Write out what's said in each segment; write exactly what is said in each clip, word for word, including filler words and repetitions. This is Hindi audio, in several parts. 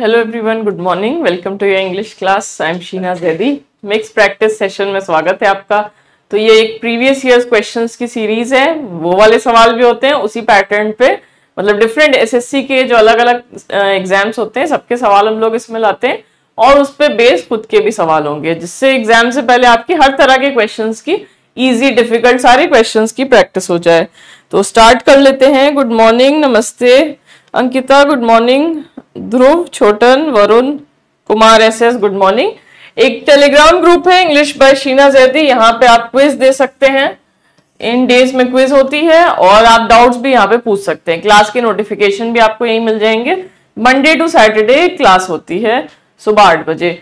Hello everyone, good morning. Welcome to your English class. I am Sheena Zaidi. Mix practice session में स्वागत है आपका। तो ये एक प्रीवियस ईयर क्वेश्चंस की सीरीज है, वो वाले सवाल भी होते हैं उसी पैटर्न पे, मतलब डिफरेंट एसएससी के जो अलग अलग एग्जाम्स होते हैं सबके सवाल हम लोग इसमें लाते हैं और उस पर बेस्ड खुद के भी सवाल होंगे, जिससे एग्जाम से पहले आपकी हर तरह के क्वेश्चन की, ईजी डिफिकल्ट सारे क्वेश्चन की प्रैक्टिस हो जाए। तो स्टार्ट कर लेते हैं। गुड मॉर्निंग, नमस्ते Ankita, good morning Dhruv, Chhotan, Varun Kumar, SS, good morning. एक टेलीग्राम ग्रुप है इंग्लिश बाय शीना जैदी, यहाँ पे आप क्विज दे सकते हैं, इन डेज में क्विज होती है और आप डाउट्स भी यहाँ पे पूछ सकते हैं। क्लास के नोटिफिकेशन भी आपको यहीं मिल जाएंगे। मंडे टू सैटरडे क्लास होती है सुबह आठ बजे।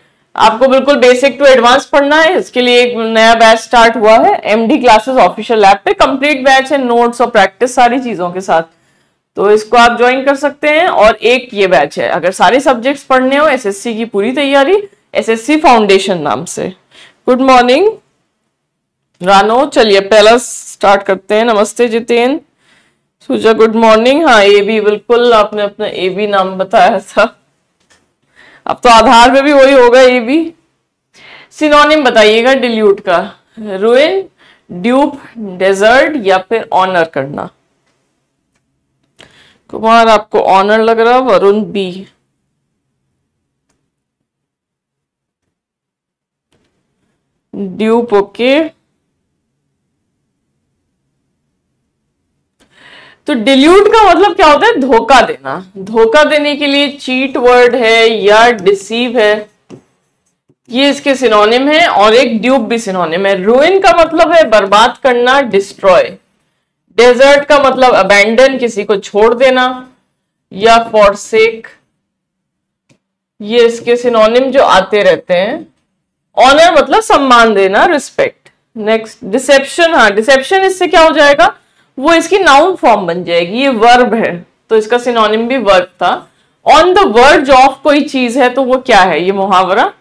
आपको बिल्कुल बेसिक टू एडवांस पढ़ना है, इसके लिए एक नया बैच स्टार्ट हुआ है एमडी क्लासेस ऑफिशियल ऐप पे। कंप्लीट बैच है नोट्स और प्रैक्टिस सारी चीजों के साथ, तो इसको आप ज्वाइन कर सकते हैं। और एक ये बैच है अगर सारे सब्जेक्ट्स पढ़ने हो, एसएससी की पूरी तैयारी, एसएससी फाउंडेशन नाम से। गुड मॉर्निंग रानो। चलिए पहला स्टार्ट करते हैं। नमस्ते जितेन, सुजा, गुड मॉर्निंग। हाँ एबी, बिल्कुल आपने अपना एबी नाम बताया था, अब तो आधार में भी वही होगा एबी। सिनोनिम बताइएगा डिल्यूट का, रुइन, ड्यूप, डेजर्ट या फिर ऑनर करना। कुमार आपको ऑनर लग रहा, वरुण बी। Dupe okay. तो डिल्यूट का मतलब क्या होता है? धोखा देना। धोखा देने के लिए चीट वर्ड है या डिसीव है, ये इसके सिनोनिम है और एक ड्यूप भी सिनोनिम है। रुइन का मतलब है बर्बाद करना, डिस्ट्रॉय। डेजर्ट का मतलब अबैंडन, किसी को छोड़ देना, या फॉरसेक, ये इसके सिनोनिम जो आते रहते हैं। ऑनर मतलब सम्मान देना, रिस्पेक्ट। Next deception. हाँ डिसेप्शन, इससे क्या हो जाएगा, वो इसकी नाउन फॉर्म बन जाएगी, ये वर्ब है तो इसका सिनोनिम भी वर्ब था। ऑन द वर्ज ऑफ कोई चीज है तो वो क्या है, ये मुहावरा।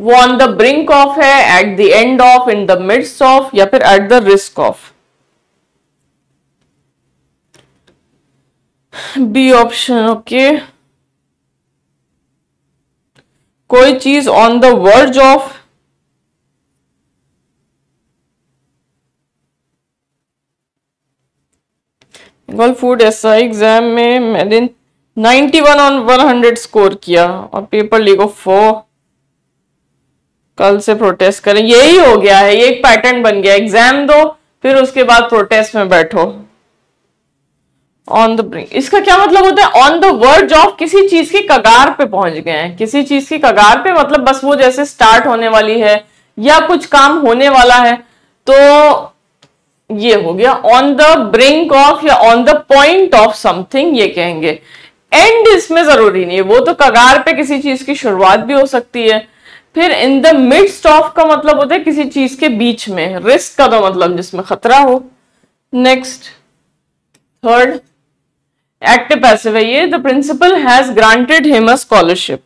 वो ऑन द ब्रिंक ऑफ है, at the end of, in the midst of, या फिर at the risk of. B option okay. कोई चीज on the verge of, Bengal food SI exam में मैंने इक्यानवे ऑन सौ स्कोर किया और पेपर लीगो फोर, कल से प्रोटेस्ट करें। यही हो गया है, ये एक पैटर्न बन गया, एग्जाम दो फिर उसके बाद प्रोटेस्ट में बैठो। ऑन द ब्रिंक, इसका क्या मतलब होता है? ऑन द वर्ज ऑफ, किसी चीज की कगार पे पहुंच गए हैं, किसी चीज की कगार पे मतलब बस वो जैसे स्टार्ट होने वाली है या कुछ काम होने वाला है, तो ये हो गया ऑन द ब्रिंक ऑफ या on the point of something ये कहेंगे। एंड इसमें जरूरी नहीं है, वो तो कगार पे किसी चीज की शुरुआत भी हो सकती है। फिर इन द मिडस्ट ऑफ का मतलब होता है किसी चीज के बीच में, रिस्क का तो मतलब जिसमें खतरा हो। नेक्स्ट थर्ड एक्टिव पैसिव है ये, the principal has granted him a scholarship.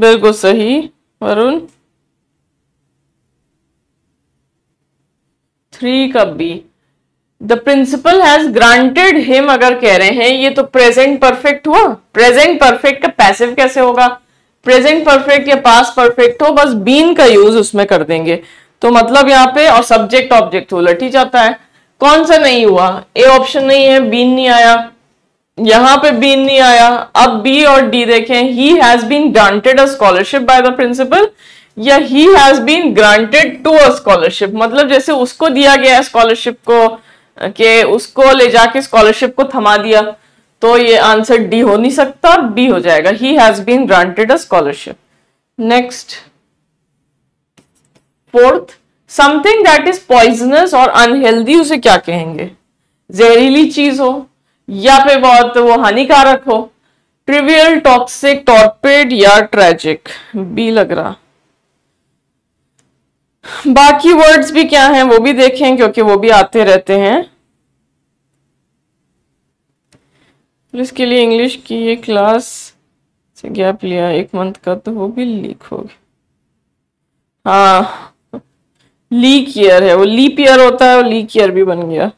बिल्कुल सही वरुण। थ्री का B, the principal has granted him, अगर कह रहे हैं ये तो प्रेजेंट परफेक्ट हुआ। प्रेजेंट परफेक्ट का पैसिव कैसे होगा? प्रेजेंट परफेक्ट या पास्ट परफेक्ट हो, बस बीन का यूज उसमें कर देंगे, तो मतलब यहाँ पे और सब्जेक्ट ऑब्जेक्ट उलट ही जाता है। कौन सा नहीं हुआ? ए ऑप्शन नहीं है, बीन नहीं आया, यहाँ पे बीन नहीं आया। अब बी और डी देखें, he has been granted a scholarship by the principal, या he has been granted to a scholarship, मतलब जैसे उसको दिया गया है स्कॉलरशिप को, के उसको ले जाके स्कॉलरशिप को थमा दिया, तो ये आंसर डी हो नहीं सकता, बी हो जाएगा, he has been granted a scholarship. Next Fourth, something that is poisonous और unhealthy उसे क्या कहेंगे? जहरीली चीज हो या फिर बहुत वो हानिकारक हो। trivial, toxic, torpid या tragic, बी लग रहा। बाकी वर्ड्स भी क्या हैं वो भी देखें क्योंकि वो भी आते रहते हैं। इसके लिए इंग्लिश की ये क्लास से गैप लिया एक मंथ का, तो वो भी लीक हो गया। हाँ लीक ईयर है, वो लीप ईयर होता है, वो लीक ईयर भी बन गया।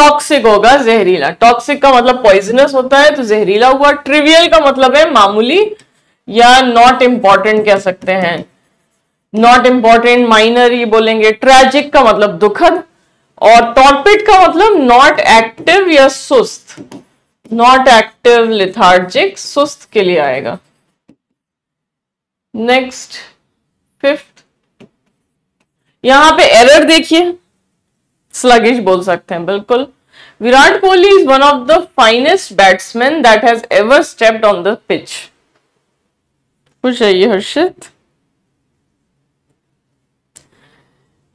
टॉक्सिक होगा जहरीला। टॉक्सिक का मतलब पॉइजनस होता है तो जहरीला हुआ। ट्रिवियल का मतलब है मामूली या नॉट इंपॉर्टेंट कह सकते हैं, नॉट इंपॉर्टेंट माइनर ये बोलेंगे। ट्रेजिक का मतलब दुखद और टॉर्पिड का मतलब नॉट एक्टिव या सुस्त। नॉट एक्टिव, लिथार्जिक, सुस्त के लिए आएगा। नेक्स्ट फिफ्थ, यहां पे एरर देखिए, स्लगिश बोल सकते हैं बिल्कुल। Virat Kohli is one of the finest batsman that has ever stepped on the pitch. कुछ है ये हर्षित,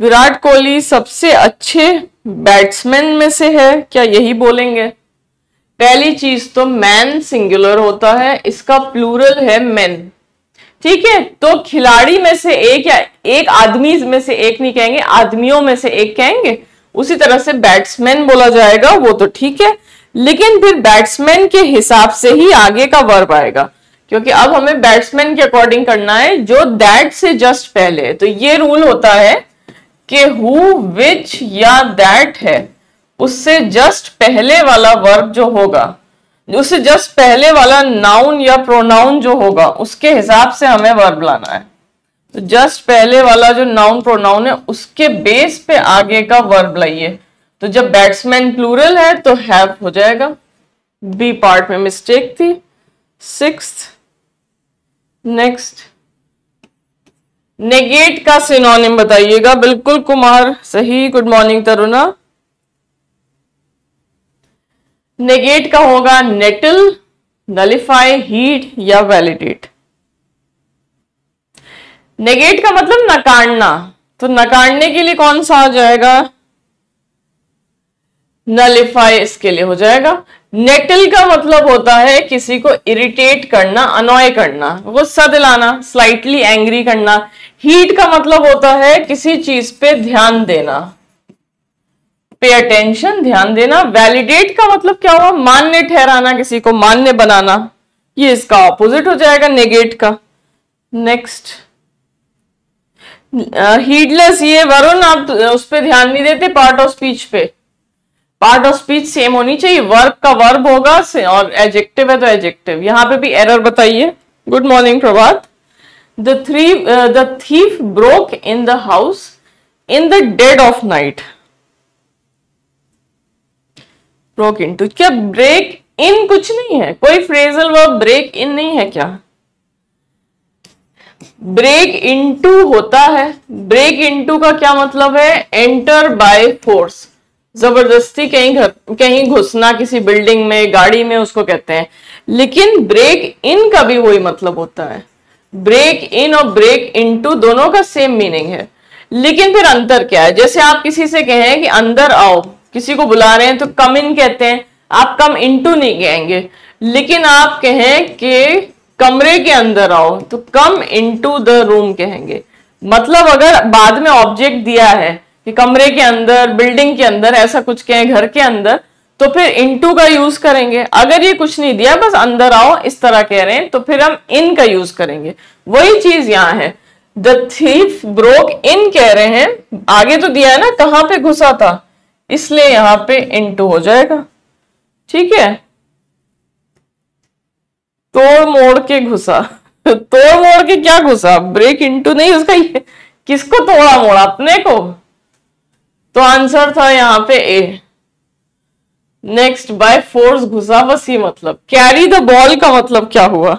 विराट कोहली सबसे अच्छे बैट्समैन में से है, क्या यही बोलेंगे? पहली चीज तो मैन सिंगुलर होता है, इसका प्लूरल है मेन, ठीक है। तो खिलाड़ी में से एक या एक आदमी में से एक नहीं कहेंगे, आदमियों में से एक कहेंगे। उसी तरह से बैट्समैन बोला जाएगा, वो तो ठीक है, लेकिन फिर बैट्समैन के हिसाब से ही आगे का वर्ब आएगा, क्योंकि अब हमें बैट्समैन के अकॉर्डिंग करना है जो दैट से जस्ट पहले। तो ये रूल होता है कि हु, विच या दैट है, उससे जस्ट पहले वाला वर्ब जो होगा, उससे जस्ट पहले वाला नाउन या प्रोनाउन जो होगा, उसके हिसाब से हमें वर्ब लाना है। तो जस्ट पहले वाला जो नाउन प्रोनाउन है उसके बेस पे आगे का वर्ब लाइए। तो जब बैट्समैन प्लूरल है तो हैव हो जाएगा। बी पार्ट में मिस्टेक थी। सिक्स्थ, नेक्स्ट नेगेट का सिनोनिम बताइएगा। बिल्कुल कुमार सही, गुड मॉर्निंग तरुणा। नेगेट का होगा नेटल, नलिफाई, हीट या वैलिडेट। नेगेट का मतलब नकारना, तो नकारने के लिए कौन सा आ जाएगा? नलिफाई इसके लिए हो जाएगा। नेटल का मतलब होता है किसी को इरिटेट करना, अनॉय करना, गुस्सा दिलाना, स्लाइटली एंग्री करना। हीट का मतलब होता है किसी चीज पे ध्यान देना, पे अटेंशन, ध्यान देना। वैलिडेट का मतलब क्या हुआ? मान्य ठहराना, किसी को मान्य बनाना, ये इसका ऑपोजिट हो जाएगा नेगेट का। नेक्स्ट हीडलेस, ये वरुण आप उस पर ध्यान नहीं देते, पार्ट ऑफ स्पीच पे। पार्ट ऑफ स्पीच सेम होनी चाहिए, वर्ब का वर्ब होगा और एडजेक्टिव है तो एडजेक्टिव। यहां पे भी एरर बताइए। Good morning Prabhat. The three the thief broke in the house in the dead of night. Broke in to, क्या ब्रेक इन कुछ नहीं है? कोई फ्रेजल वर्ब ब्रेक इन नहीं है क्या? ब्रेक इनटू होता है। ब्रेक इनटू का क्या मतलब है? एंटर बाय फोर्स, जबरदस्ती कहीं घर कहीं घुसना, किसी बिल्डिंग में, गाड़ी में, उसको कहते हैं। लेकिन ब्रेक इन का भी वही मतलब होता है। ब्रेक इन और ब्रेक इनटू दोनों का सेम मीनिंग है, लेकिन फिर अंतर क्या है? जैसे आप किसी से कहें कि अंदर आओ, किसी को बुला रहे हैं तो कम इन कहते हैं, आप कम इनटू नहीं कहेंगे। लेकिन आप कहें कि कमरे के अंदर आओ तो कम इनटू द रूम कहेंगे। मतलब अगर बाद में ऑब्जेक्ट दिया है कि कमरे के अंदर, बिल्डिंग के अंदर, ऐसा कुछ कहें, घर के अंदर, तो फिर इनटू का यूज करेंगे। अगर ये कुछ नहीं दिया, बस अंदर आओ इस तरह कह रहे हैं, तो फिर हम इन का यूज करेंगे। वही चीज यहाँ है, द थीफ ब्रोक इन कह रहे हैं, आगे तो दिया है ना कहाँ पे घुसा था, इसलिए यहाँ पे इनटू हो जाएगा, ठीक है। तोड़ मोड़ के घुसा, तोड़ मोड़ के क्या घुसा? ब्रेक इनटू नहीं, उसका ये, किसको तोड़ा मोड़ा? अपने को। तो आंसर था यहाँ पे ए। नेक्स्ट बाय फोर्स घुसा, बस ये मतलब। कैरी द बॉल का मतलब क्या हुआ?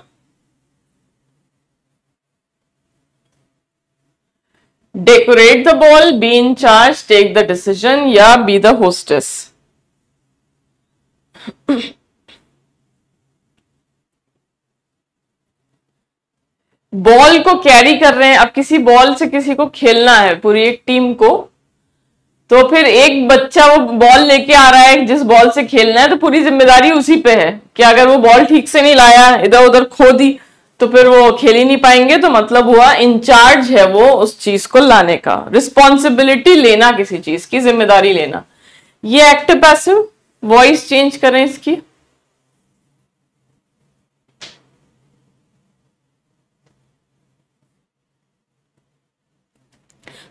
Decorate the ball, be in charge, take the decision या बी द होस्टेस। बॉल को कैरी कर रहे हैं, अब किसी बॉल से किसी को खेलना है, पूरी एक टीम को, तो फिर एक बच्चा वो बॉल लेके आ रहा है जिस बॉल से खेलना है, तो पूरी जिम्मेदारी उसी पे है कि अगर वो बॉल ठीक से नहीं लाया, इधर उधर खो दी, तो फिर वो खेल ही नहीं पाएंगे। तो मतलब हुआ इंचार्ज है वो उस चीज को लाने का, रिस्पॉन्सिबिलिटी लेना, किसी चीज की जिम्मेदारी लेना। ये एक्टिव पैसिव, वॉइस चेंज करें इसकी।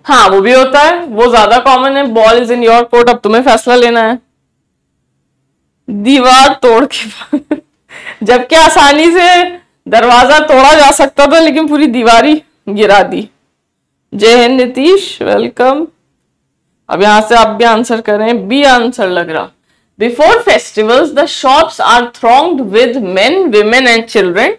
हाँ वो भी होता है, वो ज्यादा कॉमन है। Ball is in your court, अब तुम्हें फैसला लेना है। दीवार तोड़ के जबकि आसानी से दरवाजा तोड़ा जा सकता था, लेकिन पूरी दीवार ही गिरा दी। जय हिंद नीतीश, वेलकम। अब यहां से आप भी आंसर करें, बी आंसर लग रहा। Before festivals the shops are thronged with men, women and children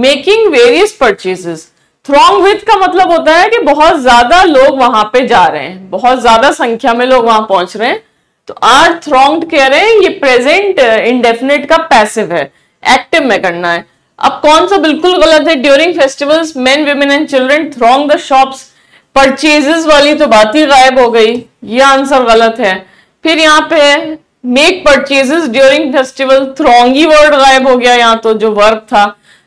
making various purchases. Throng with का मतलब होता है कि बहुत ज्यादा लोग वहां पे जा रहे हैं, बहुत ज्यादा संख्या में लोग वहां पहुंच रहे हैं। तो आर थ्रॉन्ग्ड कह रहे हैं ये प्रेजेंट इंडेफिनिट का पैसिव है, एक्टिव में करना है। अब कौन सा बिल्कुल गलत है? During festivals men, women and children throng the shops, purchases वाली तो बात ही गायब हो गई, ये आंसर गलत है। फिर यहाँ पे make purchases during festival, थ्रॉन्गी word गायब हो गया यहाँ तो, जो वर्ब था।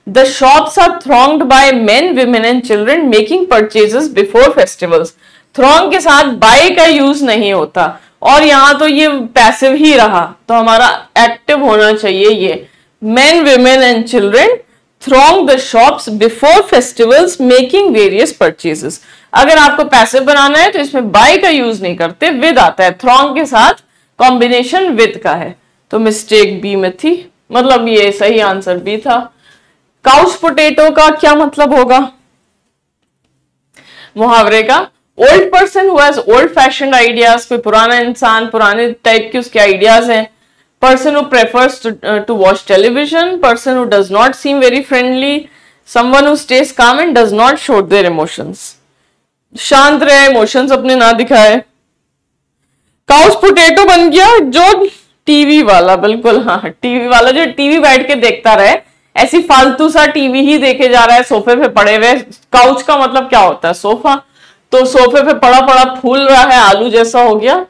The shops are thronged by men, women and children making purchases before festivals. Throng के साथ बाय का यूज नहीं होता और यहाँ तो ये पैसिव ही रहा, तो हमारा एक्टिव होना चाहिए ये। Men, women and children throng the shops before festivals making various purchases. अगर आपको पैसिव बनाना है तो इसमें बाय का यूज नहीं करते, विद आता है। थ्रॉन्ग के साथ कॉम्बिनेशन विद का है, तो मिस्टेक बी में थी, मतलब ये सही आंसर बी था। काउच पोटेटो का क्या मतलब होगा? मुहावरे का, old person who has old fashioned ideas, कोई पुराना इंसान, पुराने टाइप के उसके आइडियाज हैं। Person who prefers to watch television, person who does not seem very friendly, someone who stays calm and does not show their emotions. शांत रहे, इमोशंस अपने ना दिखाए। काउच पोटेटो बन गया जो टीवी वाला, बिल्कुल हाँ, टीवी वाला जो टीवी बैठ के देखता रहे, ऐसी फालतू सा टीवी ही देखे जा रहा है सोफे पे पड़े हुए। काउच का मतलब क्या होता है? सोफा, तो सोफे पे पड़ा पड़ा फूल रहा है, आलू जैसा हो गया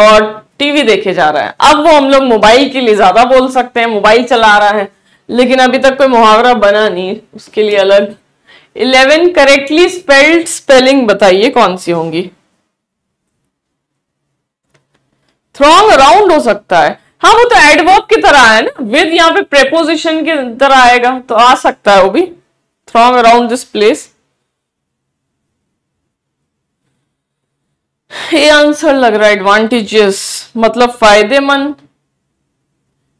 और टीवी देखे जा रहा है। अब वो हम लोग मोबाइल के लिए ज्यादा बोल सकते हैं, मोबाइल चला रहा है, लेकिन अभी तक कोई मुहावरा बना नहीं उसके लिए अलग। इलेवन करेक्टली स्पेल्ड स्पेलिंग बताइए कौन सी होंगी? थ्रॉन्ग अराउंड हो सकता है, हाँ वो तो एडवर्ब की तरह है ना, विद यहाँ पे प्रेपोजिशन की तरह आएगा तो आ सकता है वो भी। थ्रॉन्ग अराउंड दिस प्लेस, ये आंसर लग रहा है। एडवांटेजेस मतलब फायदेमंद,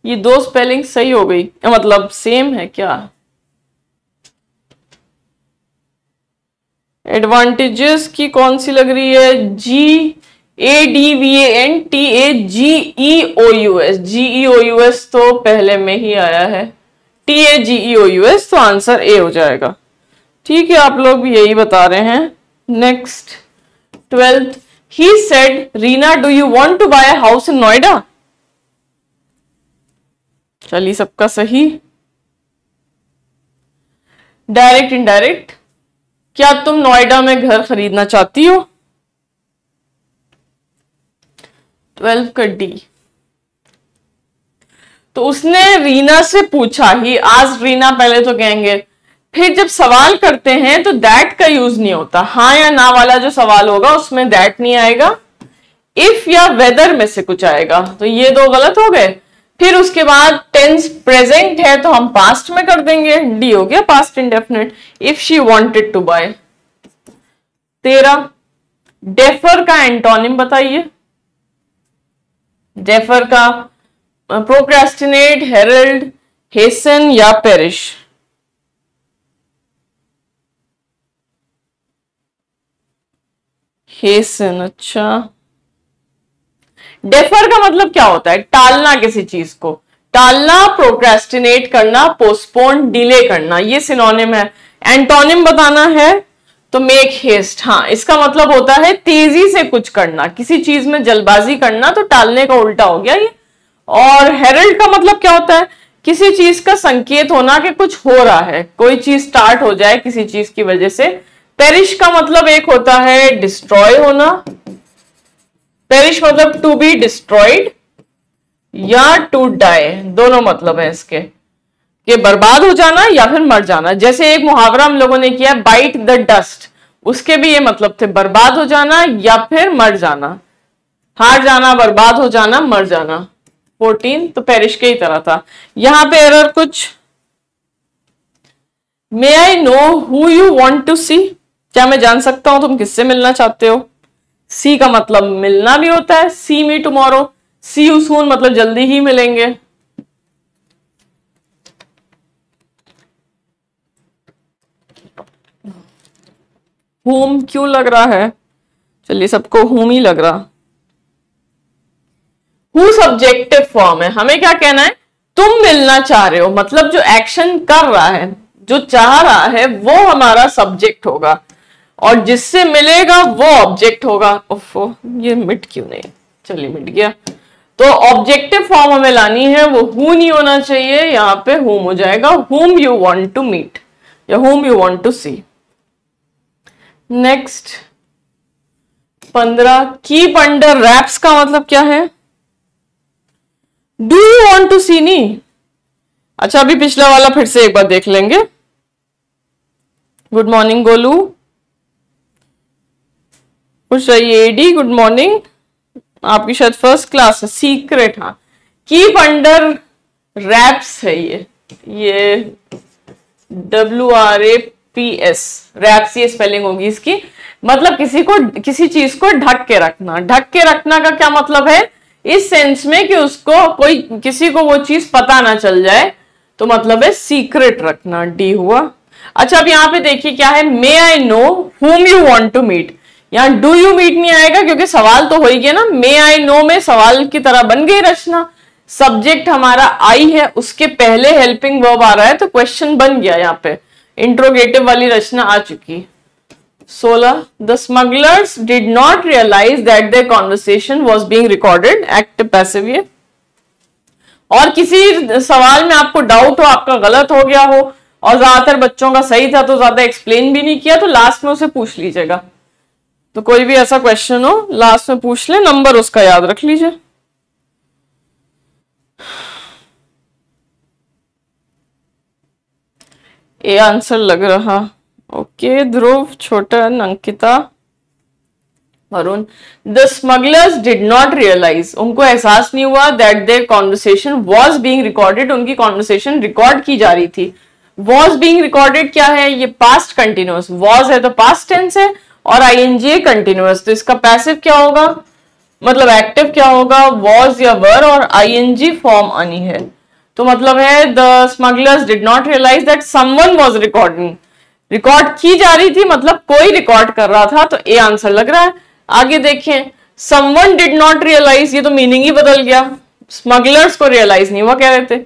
ये दो स्पेलिंग सही हो गई, मतलब सेम है क्या? एडवांटेजेस की कौन सी लग रही है? G A D V A N T A G E O U S, G E O U S तो पहले में ही आया है, T A G E O U S, तो आंसर ए हो जाएगा। ठीक है, आप लोग भी यही बता रहे हैं। Next twelfth, he said Reena do you want to buy a house in Noida. चलिए सबका सही। डायरेक्ट इनडायरेक्ट, क्या तुम नोएडा में घर खरीदना चाहती हो? ट्वेल्व का डी। तो उसने रीना से पूछा ही, आज रीना पहले तो कहेंगे, फिर जब सवाल करते हैं तो दैट का यूज नहीं होता, हाँ या ना वाला जो सवाल होगा उसमें दैट नहीं आएगा, इफ या वेदर में से कुछ आएगा। तो ये दो गलत हो गए। फिर उसके बाद टेंस प्रेजेंट है तो हम पास्ट में कर देंगे, डी हो गया past indefinite. If she wanted to buy. तेरह, डेफर का एंटोनिम बताइए। डेफर का प्रोक्रेस्टिनेट, हेरल्ड, हेसन या पेरिश। हेसन, अच्छा। डेफर का मतलब क्या होता है? टालना, किसी चीज को टालना, प्रोक्रेस्टिनेट करना, पोस्टपोन, डिले करना, ये सिनोनिम है। एंटोनिम बताना है तो मेक हेस्ट, हाँ इसका मतलब होता है तेजी से कुछ करना, किसी चीज में जल्दबाजी करना, तो टालने का उल्टा हो गया ये। और हेरल्ड का मतलब क्या होता है? किसी चीज का संकेत होना कि कुछ हो रहा है, कोई चीज स्टार्ट हो जाए किसी चीज की वजह से। पेरिश का मतलब एक होता है डिस्ट्रॉय होना, पेरिश मतलब टू बी डिस्ट्रॉयड या टू डाई, दोनों मतलब है इसके, कि बर्बाद हो जाना या फिर मर जाना। जैसे एक मुहावरा हम लोगों ने किया बाइट द डस्ट, उसके भी ये मतलब थे बर्बाद हो जाना या फिर मर जाना, हार जाना, बर्बाद हो जाना, मर जाना। फोर्टीन तो पेरिश के ही तरह था। यहां पे एरर कुछ। May I know who you want to see, क्या मैं जान सकता हूं तुम किससे मिलना चाहते हो? सी का मतलब मिलना भी होता है, see me tomorrow, see you soon मतलब जल्दी ही मिलेंगे। होम क्यों लग रहा है? चलिए सबको होम ही लग रहा। हु सब्जेक्टिव फॉर्म है, हमें क्या कहना है? तुम मिलना चाह रहे हो, मतलब जो एक्शन कर रहा है, जो चाह रहा है, वो हमारा सब्जेक्ट होगा और जिससे मिलेगा वो ऑब्जेक्ट होगा। ओफो, ये मिट क्यों नहीं? चलिए मिट गया। तो ऑब्जेक्टिव फॉर्म हमें लानी है, वो हु नहीं होना चाहिए, यहाँ पे होम हो जाएगा, whom you want to meet या whom you want to see। Next पंद्रह, कीप अंडर रैप्स का मतलब क्या है? Do you want to see नहीं। अच्छा अभी पिछला वाला फिर से एक बार देख लेंगे। गुड मॉर्निंग गोलू, खुश एडी, गुड मॉर्निंग, आपकी शायद फर्स्ट क्लास है। सीक्रेट, हाँ, कीप अंडर रैप्स है ये, ये W R A P S, wraps ये स्पेलिंग होगी इसकी। मतलब किसी को, किसी चीज को ढक के रखना। ढक के रखना का क्या मतलब है? इस सेंस में कि उसको कोई, किसी को वो चीज पता ना चल जाए, तो मतलब है सीक्रेट रखना, डी हुआ। अच्छा अब यहाँ पे देखिए क्या है, may I know whom you want to meet. यहाँ डू यू मीट नहीं आएगा क्योंकि सवाल तो हो ही गया ना, मे आई नो में सवाल की तरह बन गई रचना। सब्जेक्ट हमारा आई है, उसके पहले हेल्पिंग वर्ब आ रहा है, तो क्वेश्चन बन गया, यहाँ पे इंट्रोगेटिव वाली रचना आ चुकी। सोलह, the smugglers did not realise that their conversation was being recorded, active passive ये। और किसी सवाल में आपको डाउट हो, आपका गलत हो गया हो और ज्यादातर बच्चों का सही था, तो ज्यादा एक्सप्लेन भी नहीं किया, तो लास्ट में उसे पूछ लीजिएगा। तो कोई भी ऐसा क्वेश्चन हो, लास्ट में पूछ ले, नंबर उसका याद रख लीजिए। ए आंसर लग रहा। Okay Dhruv, Chhotan, Ankita, Varun, the smugglers did not realise, उनको एहसास नहीं हुआ, that their conversation was being recorded, उनकी कॉन्वर्सेशन रिकॉर्ड की जा रही थी। वॉज बीइंग रिकॉर्डेड क्या है? ये पास्ट कंटिन्यूअस, वॉज है तो पास्ट टेंस है और आई एन जी कंटिन्यूअस, तो इसका पैसिव क्या होगा, मतलब एक्टिव क्या होगा? वॉज या वर, और आई एन जी फॉर्म आनी है। तो मतलब है the smugglers did not realise that someone was recording, record की जा रही थी, मतलब कोई रिकॉर्ड कर रहा था, तो ए आंसर लग रहा है। आगे देखें, समवन डिड नॉट रियलाइज, ये तो मीनिंग ही बदल गया, स्मगलर्स को रियलाइज नहीं हुआ कह रहे थे।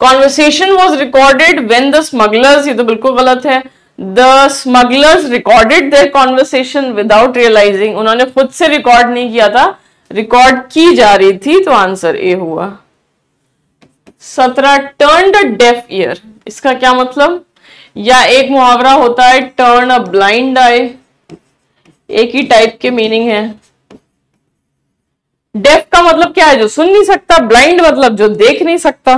Conversation was recorded when the smugglers, ये तो बिल्कुल गलत है, the smugglers recorded their conversation without realising, उन्होंने खुद से रिकॉर्ड नहीं किया था, रिकॉर्ड की जा रही थी, तो आंसर ए हुआ। सत्रह, टर्न अ डेफ ईयर, इसका क्या मतलब? या एक मुहावरा होता है टर्न अ ब्लाइंड आई, एक ही टाइप के मीनिंग है। डेफ का मतलब क्या है? जो सुन नहीं सकता। ब्लाइंड मतलब जो देख नहीं सकता।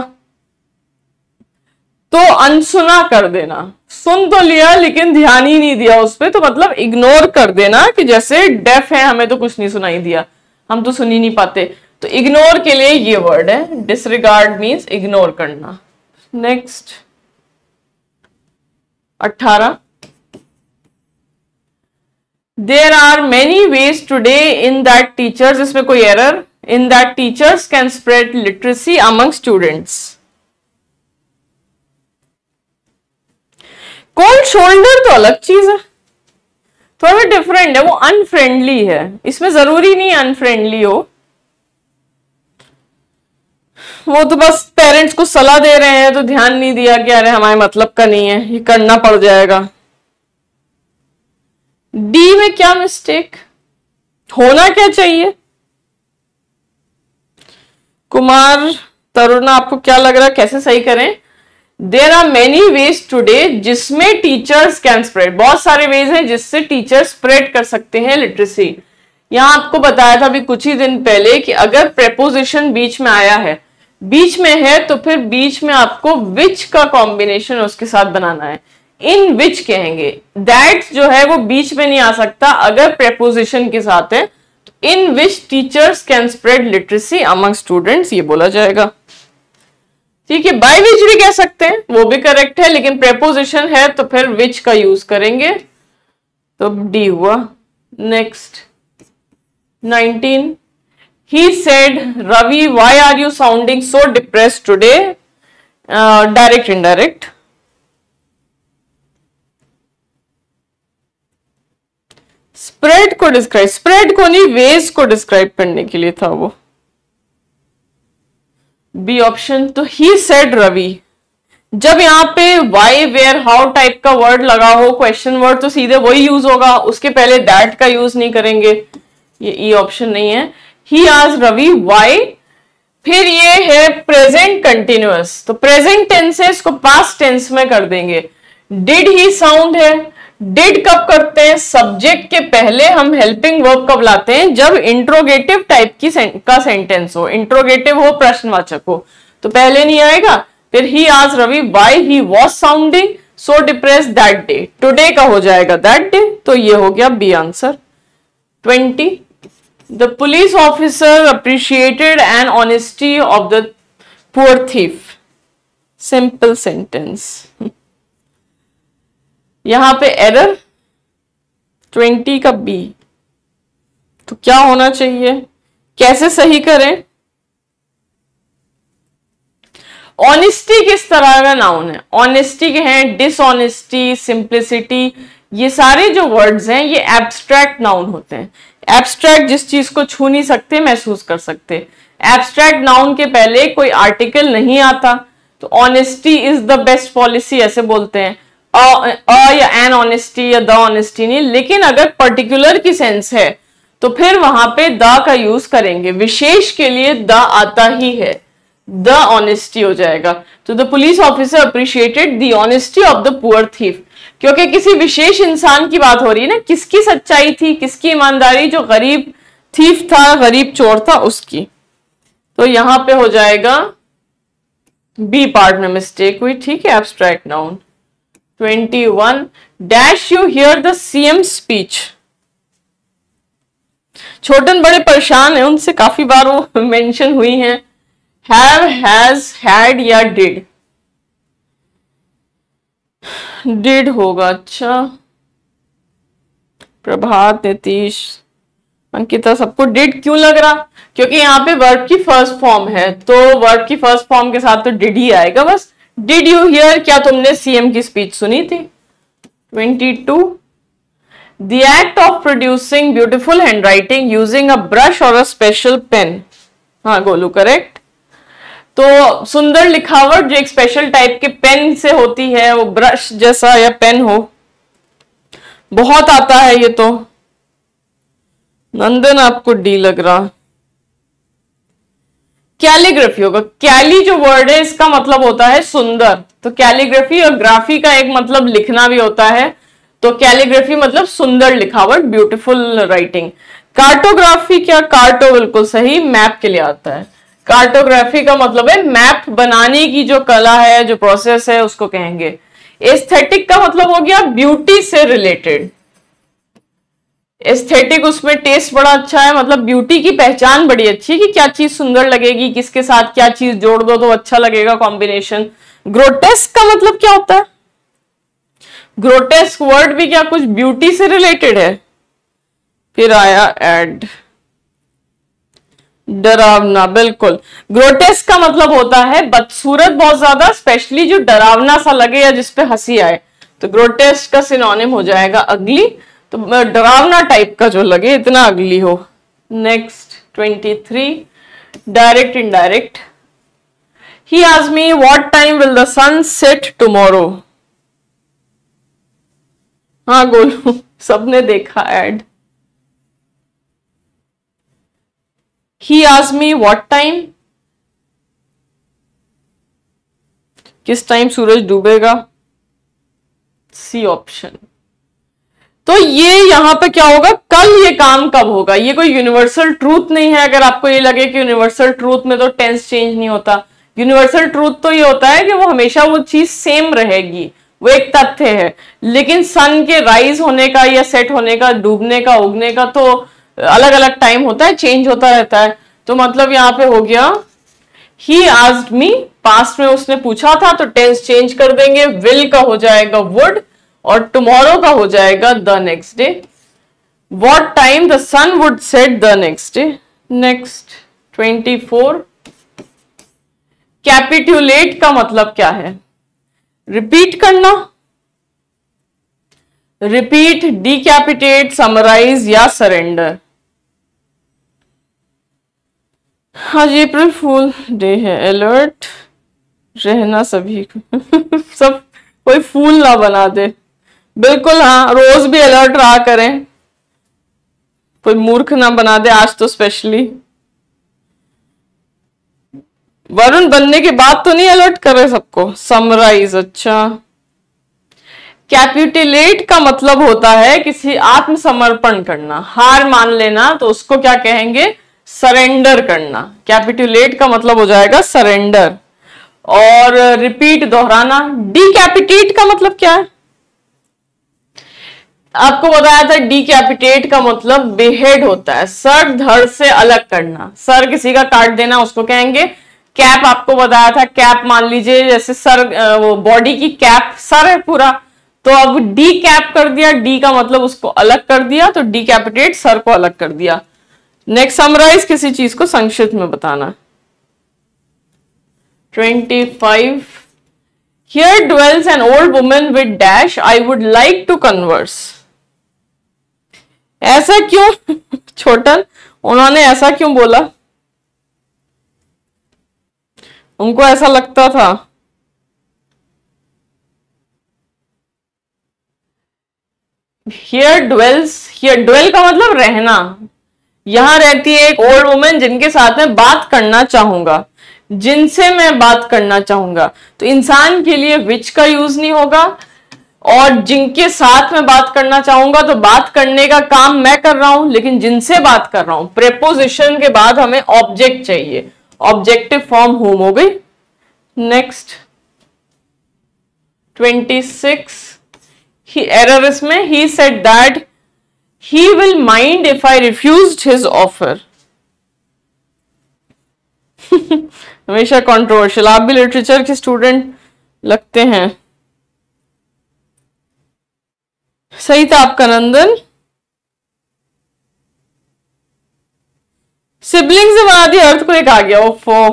तो अनसुना कर देना, सुन तो लिया लेकिन ध्यान ही नहीं दिया उस पर, तो मतलब इग्नोर कर देना, कि जैसे डेफ है, हमें तो कुछ नहीं सुनाई दिया, हम तो सुन ही नहीं पाते, तो इग्नोर के लिए ये वर्ड है। डिसरिगार्ड मीन्स इग्नोर करना। नेक्स्ट अठारह, there are many ways today in that teachers, इसमें कोई error, in that teachers can spread literacy among students. Cold shoulder तो अलग चीज है, थोड़ा डिफरेंट है, वो अनफ्रेंडली है, इसमें जरूरी नहीं अनफ्रेंडली हो, वो तो बस पेरेंट्स को सलाह दे रहे हैं, तो ध्यान नहीं दिया कि अरे हमारे मतलब का नहीं है, ये करना पड़ जाएगा। डी में क्या मिस्टेक, होना क्या चाहिए? कुमार, तरुण, आपको क्या लग रहा है, कैसे सही करें? There are many ways today, जिसमें टीचर्स कैन स्प्रेड, बहुत सारे वेज हैं जिससे टीचर्स स्प्रेड कर सकते हैं लिटरेसी। यहां आपको बताया था अभी कुछ ही दिन पहले कि अगर प्रेपोजिशन बीच में आया है, बीच में है, तो फिर बीच में आपको विच का कॉम्बिनेशन उसके साथ बनाना है, इन विच कहेंगे। दैट जो है वो बीच में नहीं आ सकता अगर प्रेपोजिशन के साथ है, तो in which teachers can spread literacy among students ये बोला जाएगा। ठीक है, बाय विच भी कह सकते हैं, वो भी करेक्ट है, लेकिन प्रेपोजिशन है तो फिर विच का यूज करेंगे, तो डी हुआ। Next nineteen, he said, Ravi, why are you sounding so depressed today? Uh, direct, indirect. Spread को डिस्क्राइब, स्प्रेड को नहीं वेज को डिस्क्राइब करने के लिए था वो। B option. तो ही सेड रवि, जब यहाँ पे वाई वेयर हाउ टाइप का वर्ड लगा हो क्वेश्चन वर्ड तो सीधे वही यूज होगा, उसके पहले दैट का यूज नहीं करेंगे। ये ई ऑप्शन नहीं है। ही आज रवि वाई, फिर ये है प्रेजेंट कंटिन्यूअस तो प्रेजेंट टेंस है, इसको पास्ट टेंस में कर देंगे। डिड ही साउंड है, डिड कब करते हैं सब्जेक्ट के पहले हम हेल्पिंग वर्ब कब लाते हैं जब इंट्रोगेटिव टाइप की का सेंटेंस हो, इंट्रोगेटिव हो प्रश्नवाचक हो तो पहले नहीं आएगा। फिर ही आज Ravi why he was sounding so depress that day, today का हो जाएगा दैट डे। तो ये हो गया B answer. Twenty the police officer appreciated and honesty of the poor thief, simple sentence. यहां पे एरर ट्वेंटी का बी। तो क्या होना चाहिए, कैसे सही करें? ऑनेस्टी किस तरह का नाउन है? ऑनेस्टी के हैं डिसऑनेस्टी, सिंप्लिसिटी, ये सारे जो वर्ड्स हैं ये एब्स्ट्रैक्ट नाउन होते हैं। एब्स्ट्रैक्ट जिस चीज को छू नहीं सकते, महसूस कर सकते। एब्स्ट्रैक्ट नाउन के पहले कोई आर्टिकल नहीं आता। तो honesty is the best policy ऐसे बोलते हैं, अ या एन ऑनेस्टी या द ऑनेस्टी नहीं। लेकिन अगर पर्टिकुलर की सेंस है तो फिर वहां पे द का यूज करेंगे, विशेष के लिए द आता ही है, द ऑनेस्टी हो जाएगा। तो the police officer appreciated the honesty of the poor thief, क्योंकि किसी विशेष इंसान की बात हो रही है ना, किसकी सच्चाई थी, किसकी ईमानदारी, जो गरीब थीफ था, गरीब चोर था, उसकी। तो यहां पे हो जाएगा बी पार्ट में मिस्टेक हुई, ठीक है, abstract noun. Twenty one dash you hear the CM speech, Chhotan बड़े परेशान है, उनसे काफी बार वो मेंशन हुई हैं। हैव हैज हैड या डिड, डिड होगा। अच्छा, प्रभात नीतीश अंकिता सबको डिड क्यों लग रहा, क्योंकि यहाँ पे वर्ब की फर्स्ट फॉर्म है तो वर्ब की फर्स्ट फॉर्म के साथ तो डिड ही आएगा बस। Did you hear, क्या तुमने सीएम की स्पीच सुनी थी? Twenty two The act of producing beautiful handwriting using a brush or a special pen, हाँ गोलू करेक्ट। तो सुंदर लिखावट जो एक स्पेशल टाइप के पेन से होती है, वो ब्रश जैसा या पेन हो, बहुत आता है ये। तो नंदन आपको डी लग रहा। कैलीग्राफी होगा, कैली जो वर्ड है इसका मतलब होता है सुंदर, तो कैलीग्राफी और ग्राफी का एक मतलब लिखना भी होता है, तो कैलीग्राफी मतलब सुंदर लिखावट, ब्यूटीफुल राइटिंग। कार्टोग्राफी, क्या कार्टो बिल्कुल सही, मैप के लिए आता है। कार्टोग्राफी का मतलब है मैप बनाने की जो कला है, जो प्रोसेस है, उसको कहेंगे। एस्थेटिक का मतलब हो गया ब्यूटी से रिलेटेड, एस्थेटिक उसमें टेस्ट बड़ा अच्छा है, मतलब ब्यूटी की पहचान बड़ी अच्छी है कि क्या चीज सुंदर लगेगी, किसके साथ क्या चीज जोड़ दो तो अच्छा लगेगा, कॉम्बिनेशन। ग्रोटेस्क का मतलब क्या होता है? ग्रोटेस्क वर्ड भी क्या कुछ ब्यूटी से रिलेटेड है। फिर आया एड, डरावना, बिल्कुल। ग्रोटेस्क का मतलब होता है बदसूरत बहुत ज्यादा, स्पेशली जो डरावना सा लगे या जिसपे हंसी आए। तो ग्रोटेस्क का सिनोनिम हो जाएगा अगली, तो डरावना टाइप का जो लगे, इतना अगली हो। Next twenty three direct indirect. He asked me what time will the sun set tomorrow, हाँ गोलू सबने देखा ad. He asked me what time, किस टाइम सूरज डूबेगा, सी ऑप्शन। तो ये यहाँ पे क्या होगा, कल ये काम कब होगा। ये कोई यूनिवर्सल ट्रूथ नहीं है, अगर आपको ये लगे कि यूनिवर्सल ट्रूथ में तो टेंस चेंज नहीं होता। यूनिवर्सल ट्रूथ तो ये होता है कि वो हमेशा वो चीज सेम रहेगी, वो एक तथ्य है। लेकिन सन के राइज होने का या सेट होने का, डूबने का, उगने का तो अलग अलग टाइम होता है, चेंज होता रहता है। तो मतलब यहाँ पे हो गया ही आस्क्ड मी, पास्ट में उसने पूछा था तो टेंस चेंज कर देंगे, विल का हो जाएगा वुड और टुमारो का हो जाएगा the next day. What time the sun would set the next day. Next twenty four capitulate का मतलब क्या है, रिपीट करना। रिपीट, डिकैपिटेट, समराइज या सरेंडर। आज अप्रैल फूल डे है, अलर्ट रहना सभी को सब कोई फूल ना बना दे। बिल्कुल हाँ, रोज भी अलर्ट रहा करें, कोई मूर्ख ना बना दे। आज तो स्पेशली वरुण बनने के बाद तो नहीं अलर्ट करे सबको। समराइज, अच्छा, कैप्यूटिलेट का मतलब होता है किसी आत्मसमर्पण करना, हार मान लेना, तो उसको क्या कहेंगे? सरेंडर करना। कैप्यूटिलेट का मतलब हो जाएगा सरेंडर। और रिपीट, दोहराना। डिकैपिटेट का मतलब क्या है? आपको बताया था डिकैपिटेट का मतलब बेहेड होता है, सर धड़ से अलग करना, सर किसी का काट देना, उसको कहेंगे कैप। आपको बताया था कैप, मान लीजिए जैसे सर, वो बॉडी की कैप सर है पूरा, तो अब डी कैप कर दिया, डी का मतलब उसको अलग कर दिया, तो डिकैपिटेट सर को अलग कर दिया। नेक्स्ट, समराइज, किसी चीज को संक्षिप्त में बताना। Twenty five, here dwells an old woman with dash, I would like to converse। ऐसा क्यों छोटन, उन्होंने ऐसा क्यों बोला? उनको ऐसा लगता था। here dwells, here dwell का मतलब रहना, यहां रहती है एक ओल्ड वुमेन जिनके साथ में बात करना चाहूंगा, जिनसे मैं बात करना चाहूंगा। तो इंसान के लिए विच का यूज नहीं होगा, और जिनके साथ मैं बात करना चाहूंगा, तो बात करने का काम मैं कर रहा हूं, लेकिन जिनसे बात कर रहा हूं। प्रेपोजिशन के बाद हमें ऑब्जेक्ट चाहिए, ऑब्जेक्टिव फॉर्म होम हो गई। नेक्स्ट, ट्वेंटी सिक्स, एरर इसमें। He said that he will mind if I refused his offer. हमेशा कंट्रोवर्शियल, आप भी लिटरेचर के स्टूडेंट लगते हैं। सही था आपका नंदन। सिबलिंग से बना दिया, अर्थ को एक आ गया। ओफो,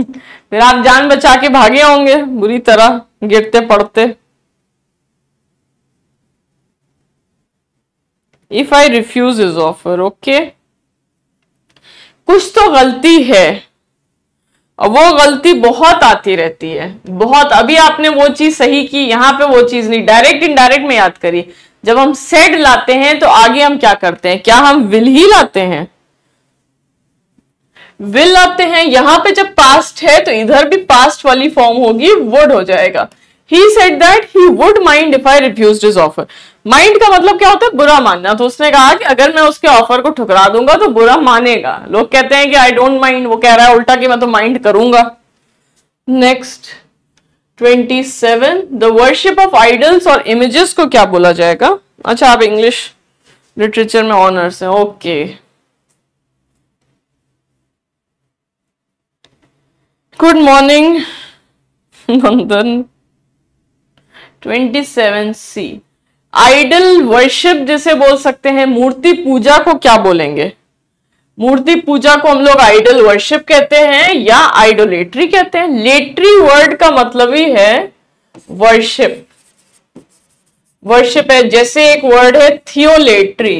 फिर आप जान बचा के भागे होंगे बुरी तरह गिरते पड़ते। If I refuse is offer, okay, कुछ तो गलती है, और वो गलती बहुत आती रहती है, बहुत। अभी आपने वो चीज सही की, यहाँ पे वो चीज नहीं, डायरेक्ट इनडायरेक्ट में याद करी। जब हम सेड लाते हैं तो आगे हम क्या करते हैं? क्या हम विल ही लाते हैं? विल लाते हैं। यहाँ पे जब पास्ट है तो इधर भी पास्ट वाली फॉर्म होगी, वुड हो जाएगा। He said that he would mind if I refused his offer. Mind का मतलब क्या होता है? बुरा मानना। तो उसने कहा कि अगर मैं उसके ऑफर को ठुकरा दूंगा तो बुरा मानेगा। लोग कहते हैं कि आई डोंट माइंड, वो कह रहा है उल्टा कि मैं तो माइंड करूंगा। Next, twenty seven, the worship of idols और इमेजेस को क्या बोला जाएगा? अच्छा, आप इंग्लिश लिटरेचर में ऑनर्स हैं, okay. Good morning Nandan. Twenty seven C, idol worship जिसे बोल सकते हैं, मूर्ति पूजा को क्या बोलेंगे? मूर्ति पूजा को हम लोग आइडल वर्शिप कहते हैं या आइडोलेट्री कहते हैं। लेट्री वर्ड का मतलब ही है वर्शिप, वर्शिप है। जैसे एक वर्ड है थियोलेट्री,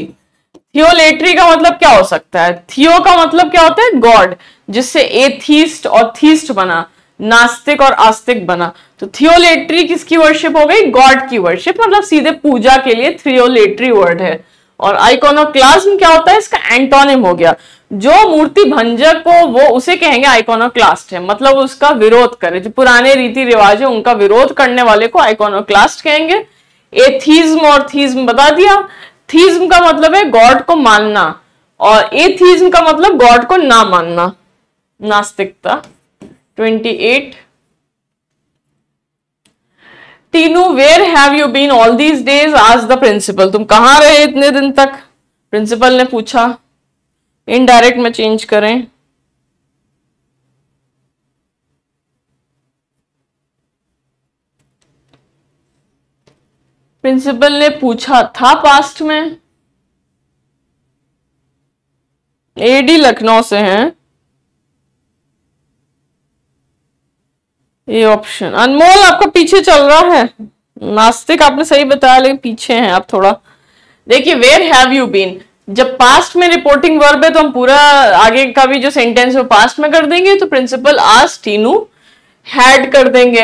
थियोलेट्री का मतलब क्या हो सकता है? थियो का मतलब क्या होता है? गॉड, जिससे एथीस्ट और थीस्ट बना, नास्तिक और आस्तिक बना। तो थियोलेट्री किसकी वर्शिप हो गई? गॉड की वर्शिप, मतलब सीधे पूजा के लिए थियोलेट्री वर्ड है। और आइकोनोक्लास्म क्या होता है? इसका एंटोनिम हो गया। जो मूर्ति भंजक को, वो उसे कहेंगे आइकोनोक्लास्ट है, मतलब उसका विरोध करे, जो पुराने रीति रिवाज है उनका विरोध करने वाले को आइकोनोक्लास्ट कहेंगे। एथीज्म और थीज्म बता दिया। थीज्म का मतलब है गॉड को मानना, और एथीज्म का मतलब गॉड को ना मानना, नास्तिकता। Twenty eight, Teenu where have you been all these days, आज द प्रिंसिपल, तुम कहां रहे इतने दिन तक, प्रिंसिपल ने पूछा। इनडायरेक्ट में चेंज करें। प्रिंसिपल ने पूछा था पास्ट में। एडी लखनऊ से हैं ये ऑप्शन। अनमोल, आपका पीछे चल रहा है, नास्तिक आपने सही बताया, लेकिन पीछे हैं आप थोड़ा। देखिए, वेयर हैव यू बीन, जब पास्ट में रिपोर्टिंग वर्ब है तो हम पूरा आगे का भी जो सेंटेंस है वो पास्ट में कर देंगे। तो प्रिंसिपल आज टीनू हैड कर देंगे।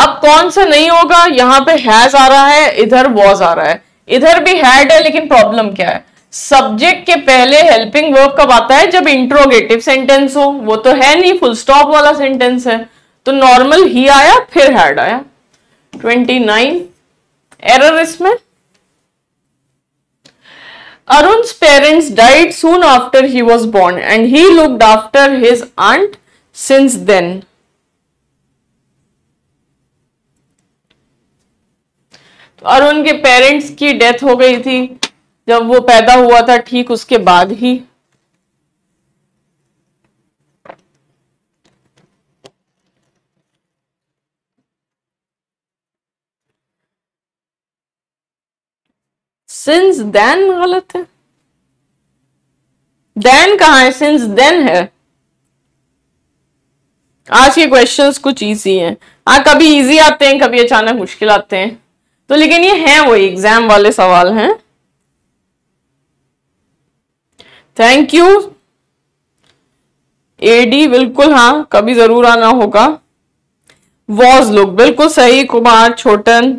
अब कौन सा नहीं होगा, यहाँ पे हैज आ रहा है, इधर वॉज आ रहा है, इधर भी हैड है, लेकिन प्रॉब्लम क्या है, सब्जेक्ट के पहले हेल्पिंग वर्ब कब आता है, जब इंट्रोगेटिव सेंटेंस हो, वो तो है नहीं, फुल स्टॉप वाला सेंटेंस है। तो नॉर्मल ही आया फिर हैड आया। उनतीस एरर इसमें। Arun's parents died soon after he was born and he looked after his aunt since then. तो अरुण के पेरेंट्स की डेथ हो गई थी जब वो पैदा हुआ था, ठीक उसके बाद ही। Since then गलत है, then कहाँ है, since then है। आज के क्वेश्चंस कुछ इजी हैं, हाँ कभी इजी आते हैं, कभी अचानक मुश्किल आते हैं, तो लेकिन ये हैं वही एग्जाम वाले सवाल हैं। थैंक यू एडी, बिल्कुल हाँ कभी जरूर आना होगा। वॉज लुक बिल्कुल सही, Kumar Chhotan.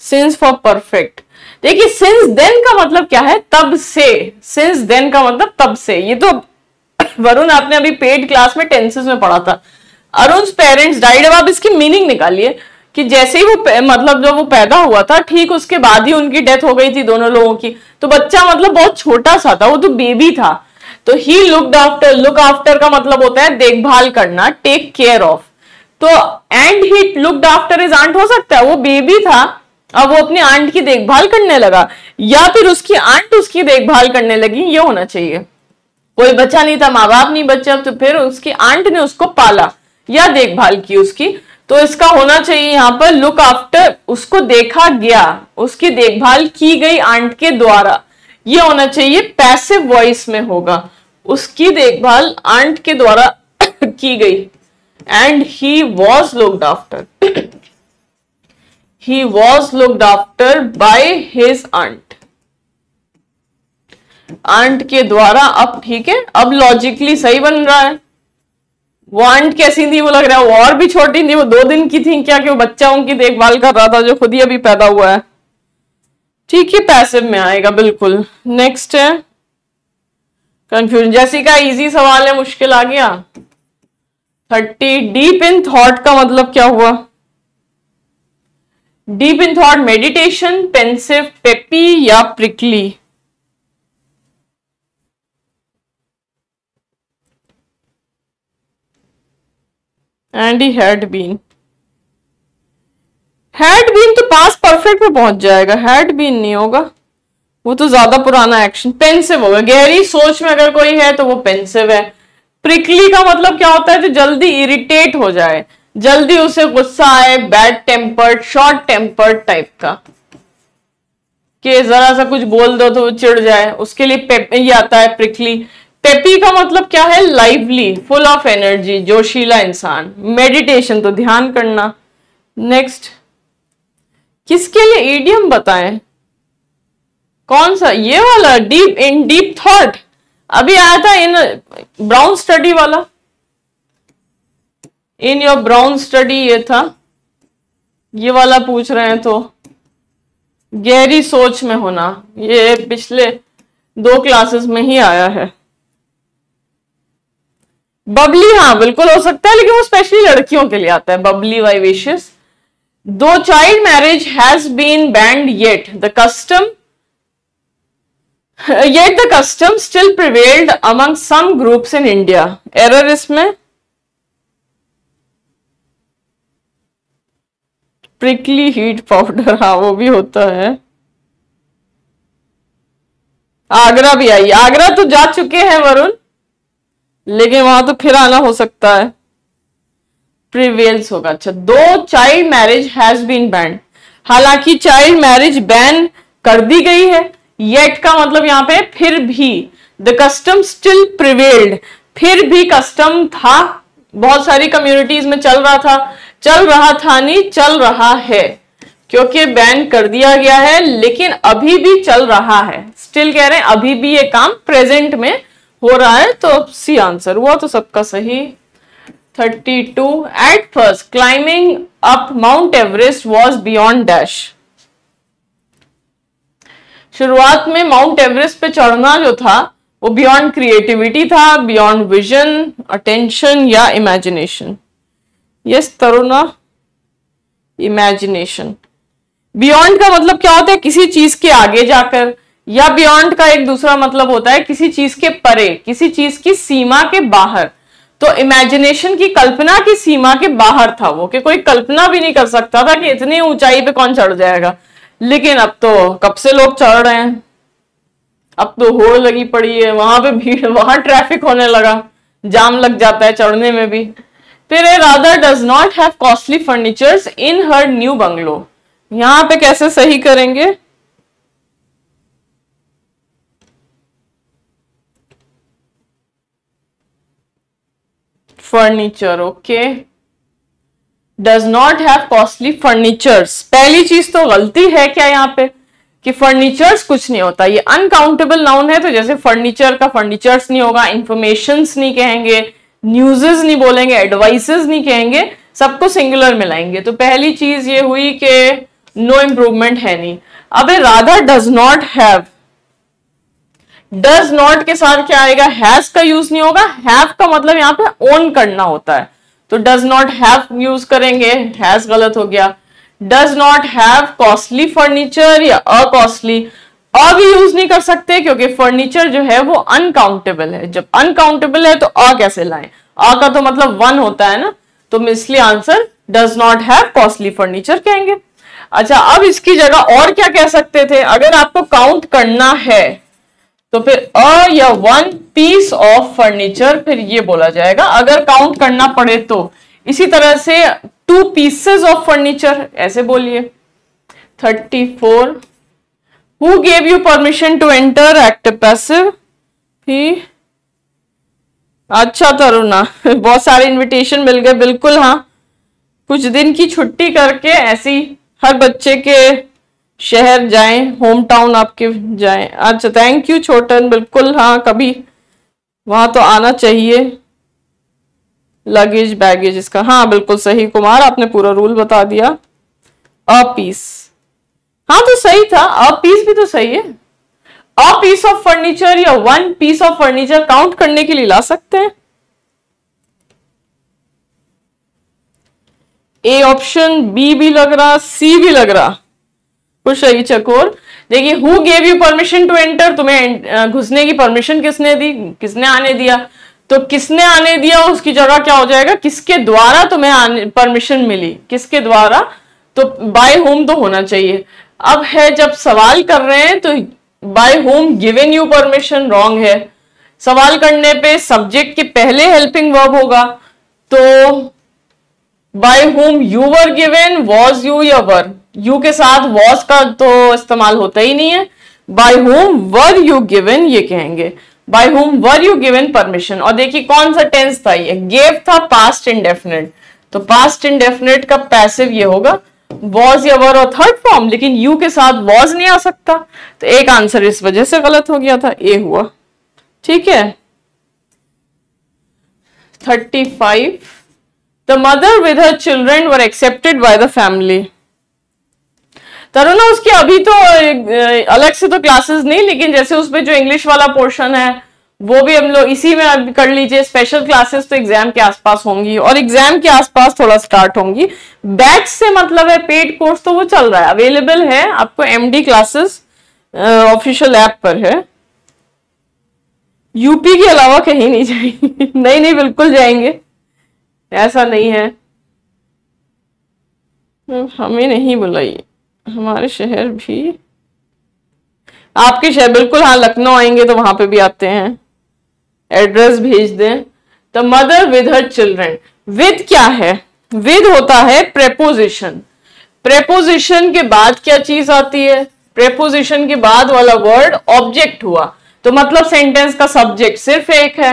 Since for perfect, देखिए सिंस देन का मतलब क्या है, तब से। सिंस देन का मतलब तब से। ये तो वरुण आपने अभी पेड क्लास में टेंसेस में पढ़ा था। अरुण's पेरेंट्स डाइड, अब आप इसकी मीनिंग निकालिए कि जैसे ही वो मतलब जब वो पैदा हुआ था ठीक उसके बाद ही उनकी डेथ हो गई थी दोनों लोगों की। तो बच्चा मतलब बहुत छोटा सा था, वो तो बेबी था। तो he looked after, look after का मतलब होता है देखभाल करना, टेक केयर ऑफ। तो and he looked after is aunt हो सकता है, वो बेबी था अब वो अपनी आंट की देखभाल करने लगा, या फिर उसकी आंट उसकी देखभाल करने लगी, ये होना चाहिए। कोई बच्चा नहीं था, माँ बाप नहीं बच्चा, तो फिर उसकी आंट ने उसको पाला या देखभाल की उसकी। तो इसका होना चाहिए यहाँ पर लुक आफ्टर, उसको देखा गया, उसकी देखभाल की गई आंट के द्वारा, ये होना चाहिए। पैसिव वॉइस में होगा, उसकी देखभाल आंट के द्वारा की गई। And he was looked after, He was looked after by his aunt. Aunt के द्वारा। अब ठीक है, अब लॉजिकली सही बन रहा है। वो aunt कैसी थी, वो लग रहा है वो और भी छोटी थी, वो दो दिन की थी क्या कि वो बच्चा उनकी देखभाल कर रहा था जो खुद ही अभी पैदा हुआ है। ठीक है, पैसिव में आएगा बिल्कुल। नेक्स्ट है कंफ्यूजन, जैसिका इजी सवाल है, मुश्किल आ गया। थर्टी डीप इन थॉट का मतलब क्या हुआ, deep in thought meditation, pensive, peppy या prickly. And he had been, had been तो पास्ट परफेक्ट में पहुंच जाएगा, हैड बीन नहीं होगा, वो तो ज्यादा पुराना एक्शन। पेंसिव होगा, गहरी सोच में अगर कोई है तो वो पेंसिव है। प्रिकली का मतलब क्या होता है, जो जल्दी इरिटेट हो जाए, जल्दी उसे गुस्सा आए, bad tempered, short tempered type का, कि जरा सा कुछ बोल दो तो वो चिढ़ जाए, उसके लिए पेप ये आता है प्रिकली। पेपी का मतलब क्या है, लाइवली, फुल ऑफ एनर्जी, जोशीला इंसान। मेडिटेशन तो ध्यान करना। नेक्स्ट किसके लिए इडियम बताएं, कौन सा, ये वाला डीप इन डीप थॉट अभी आया था इन ब्राउन स्टडी वाला, इन योर ब्राउन स्टडी ये था, ये वाला पूछ रहे हैं। तो गहरी सोच में होना, ये पिछले दो क्लासेस में ही आया है। बबली हाँ बिल्कुल हो सकता है, लेकिन वो स्पेशली लड़कियों के लिए आता है, bubbly vivacious. Though child marriage has been banned yet the custom yet the custom still prevailed among some groups in India. Error इसमें। प्रिकली हीट पाउडर हाँ वो भी होता है। आगरा भी आई, आगरा तो जा चुके हैं वरुण, लेकिन वहां तो फिर आना हो सकता है। प्रिवेल्स होगा। अच्छा, though child marriage has been banned, हालांकि चाइल्ड मैरिज बैन कर दी गई है, येट का मतलब यहाँ पे फिर भी, द कस्टम स्टिल प्रिवेल्ड, फिर भी कस्टम था, बहुत सारी कम्युनिटीज में चल रहा था, चल रहा था नहीं चल रहा है, क्योंकि बैन कर दिया गया है लेकिन अभी भी चल रहा है, स्टिल कह रहे हैं अभी भी ये काम प्रेजेंट में हो रहा है। तो सी आंसर हुआ तो सबका सही। Thirty two, at first climbing up Mount Everest was beyond dash. शुरुआत में माउंट एवरेस्ट पे चढ़ना जो था वो बियॉन्ड क्रिएटिविटी था, बियॉन्ड विजन, अटेंशन या imagination. Yes Taruna, imagination. Beyond का मतलब क्या होता है? किसी चीज के आगे जाकर, या बियॉन्ड का एक दूसरा मतलब होता है किसी चीज के परे, किसी चीज की सीमा के बाहर। तो इमेजिनेशन की, कल्पना की सीमा के बाहर था वो, कि कोई कल्पना भी नहीं कर सकता था कि इतनी ऊंचाई पे कौन चढ़ जाएगा। लेकिन अब तो कब से लोग चढ़ रहे हैं, अब तो होड़ लगी पड़ी है, वहां पे भीड़, वहां ट्रैफिक होने लगा, जाम लग जाता है चढ़ने में भी। फिर Radha does not have costly furnitures in her new bungalow. यहां पे कैसे सही करेंगे? Furniture, okay. Does not have costly furnitures, पहली चीज तो गलती है क्या यहाँ पे कि फर्नीचर्स कुछ नहीं होता, ये अनकाउंटेबल नाउन है। तो जैसे फर्नीचर का फर्नीचर्स नहीं होगा, इंफॉर्मेशंस नहीं कहेंगे, न्यूज़ेस नहीं बोलेंगे, एडवाइसेस नहीं कहेंगे, सबको सिंगुलर मिलाएंगे। तो पहली चीज ये हुई कि नो इम्प्रूवमेंट है नहीं। अब Radha does not have, does not के साथ क्या आएगा? हैज का यूज नहीं होगा, हैव का मतलब यहाँ पे ओन करना होता है, तो डज नॉट हैव यूज करेंगे, हैज गलत हो गया। Does not have costly furniture या अ कॉस्टली, अ भी यूज नहीं कर सकते क्योंकि फर्नीचर जो है वो अनकाउंटेबल है। जब अनकाउंटेबल है तो अ कैसे लाएं? अ का तो मतलब वन होता है ना, तो इसलिए answer does not have costly furniture कहेंगे। अच्छा, अब इसकी जगह और क्या कह सकते थे? अगर आपको काउंट करना है तो फिर अ या वन पीस ऑफ फर्नीचर, फिर ये बोला जाएगा अगर काउंट करना पड़े तो। इसी तरह से टू पीसेस ऑफ फर्नीचर ऐसे बोलिए। Thirty four, who gave you permission to enter, active passive ही। अच्छा तरुणा, बहुत सारे इनविटेशन मिल गए, बिल्कुल हाँ। कुछ दिन की छुट्टी करके ऐसी हर बच्चे के शहर जाएं, होम टाउन आपके जाएं। अच्छा थैंक यू छोटन, बिल्कुल हाँ, कभी वहां तो आना चाहिए। लगेज बैगेज इसका, हाँ बिल्कुल सही कुमार, आपने पूरा रूल बता दिया। अ पीस, हाँ तो सही था, अ पीस भी तो सही है। अ पीस ऑफ फर्नीचर या one piece of furniture count करने के लिए ला सकते हैं। ए ऑप्शन, बी भी लग रहा, सी भी लग रहा, कुछ सही चकोर। देखिए, who gave you permission to enter, तुम्हें घुसने की परमिशन किसने दी, किसने आने दिया, तो किसने आने दिया उसकी जगह क्या हो जाएगा? किसके द्वारा तुम्हें परमिशन मिली, किसके द्वारा, तो बाय होम तो होना चाहिए। अब है जब सवाल कर रहे हैं तो by whom given you permission wrong है। सवाल करने पे सब्जेक्ट के पहले हेल्पिंग वर्ब होगा, तो by whom you were given, was you या वर, यू के साथ वॉज का तो इस्तेमाल होता ही नहीं है। By whom were you given ये कहेंगे, By whom were you given permission। और देखिए कौन सा टेंस था ये, gave था past indefinite, तो past indefinite का passive ये होगा, was या were और third form, लेकिन you के साथ was नहीं आ सकता, तो एक आंसर इस वजह से गलत हो गया था, ए हुआ, ठीक है। Thirty five, the mother with her children were accepted by the family। Taruna उसके अभी तो अलग से तो क्लासेस नहीं, लेकिन जैसे उसमें जो इंग्लिश वाला पोर्शन है वो भी हम लोग इसी में कर लीजिए। स्पेशल क्लासेस तो एग्जाम के आसपास होंगी, और एग्जाम के आसपास थोड़ा स्टार्ट होंगी। बैच से मतलब है पेड कोर्स, तो वो चल रहा है, अवेलेबल है आपको, एमडी क्लासेस ऑफिशियल ऐप पर है। यूपी के अलावा कहीं नहीं जाएंगे? नहीं नहीं बिल्कुल जाएंगे, ऐसा नहीं है, हमें नहीं बुलाइए, हमारे शहर भी, आपके शहर बिल्कुल हाँ, लखनऊ आएंगे तो वहां पे भी आते हैं, एड्रेस भेज दें। The mother with her children, with क्या है? विद होता है प्रेपोजिशन। प्रेपोजिशन के बाद क्या चीज आती है? प्रेपोजिशन के बाद वाला वर्ड ऑब्जेक्ट हुआ, तो मतलब सेंटेंस का सब्जेक्ट सिर्फ एक है।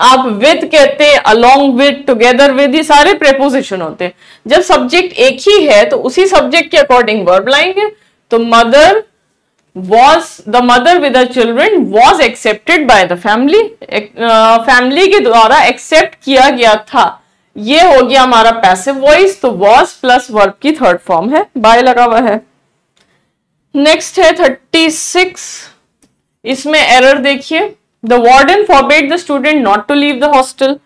आप विद कहते हैं, अलोंग विद, टुगेदर विद, ये सारे प्रेपोजिशन होते हैं। जब सब्जेक्ट एक ही है तो उसी सब्जेक्ट के अकॉर्डिंग वर्ब लाएंगे। तो mother was, the mother with her children was accepted by the family, family के द्वारा एक्सेप्ट किया गया था। ये हो गया हमारा पैसिव वॉइस, तो वॉज प्लस वर्ब की थर्ड फॉर्म है, बाय लगा हुआ है। नेक्स्ट है थर्टी सिक्स, इसमें एरर देखिए। The warden forbade the student not to leave the hostel.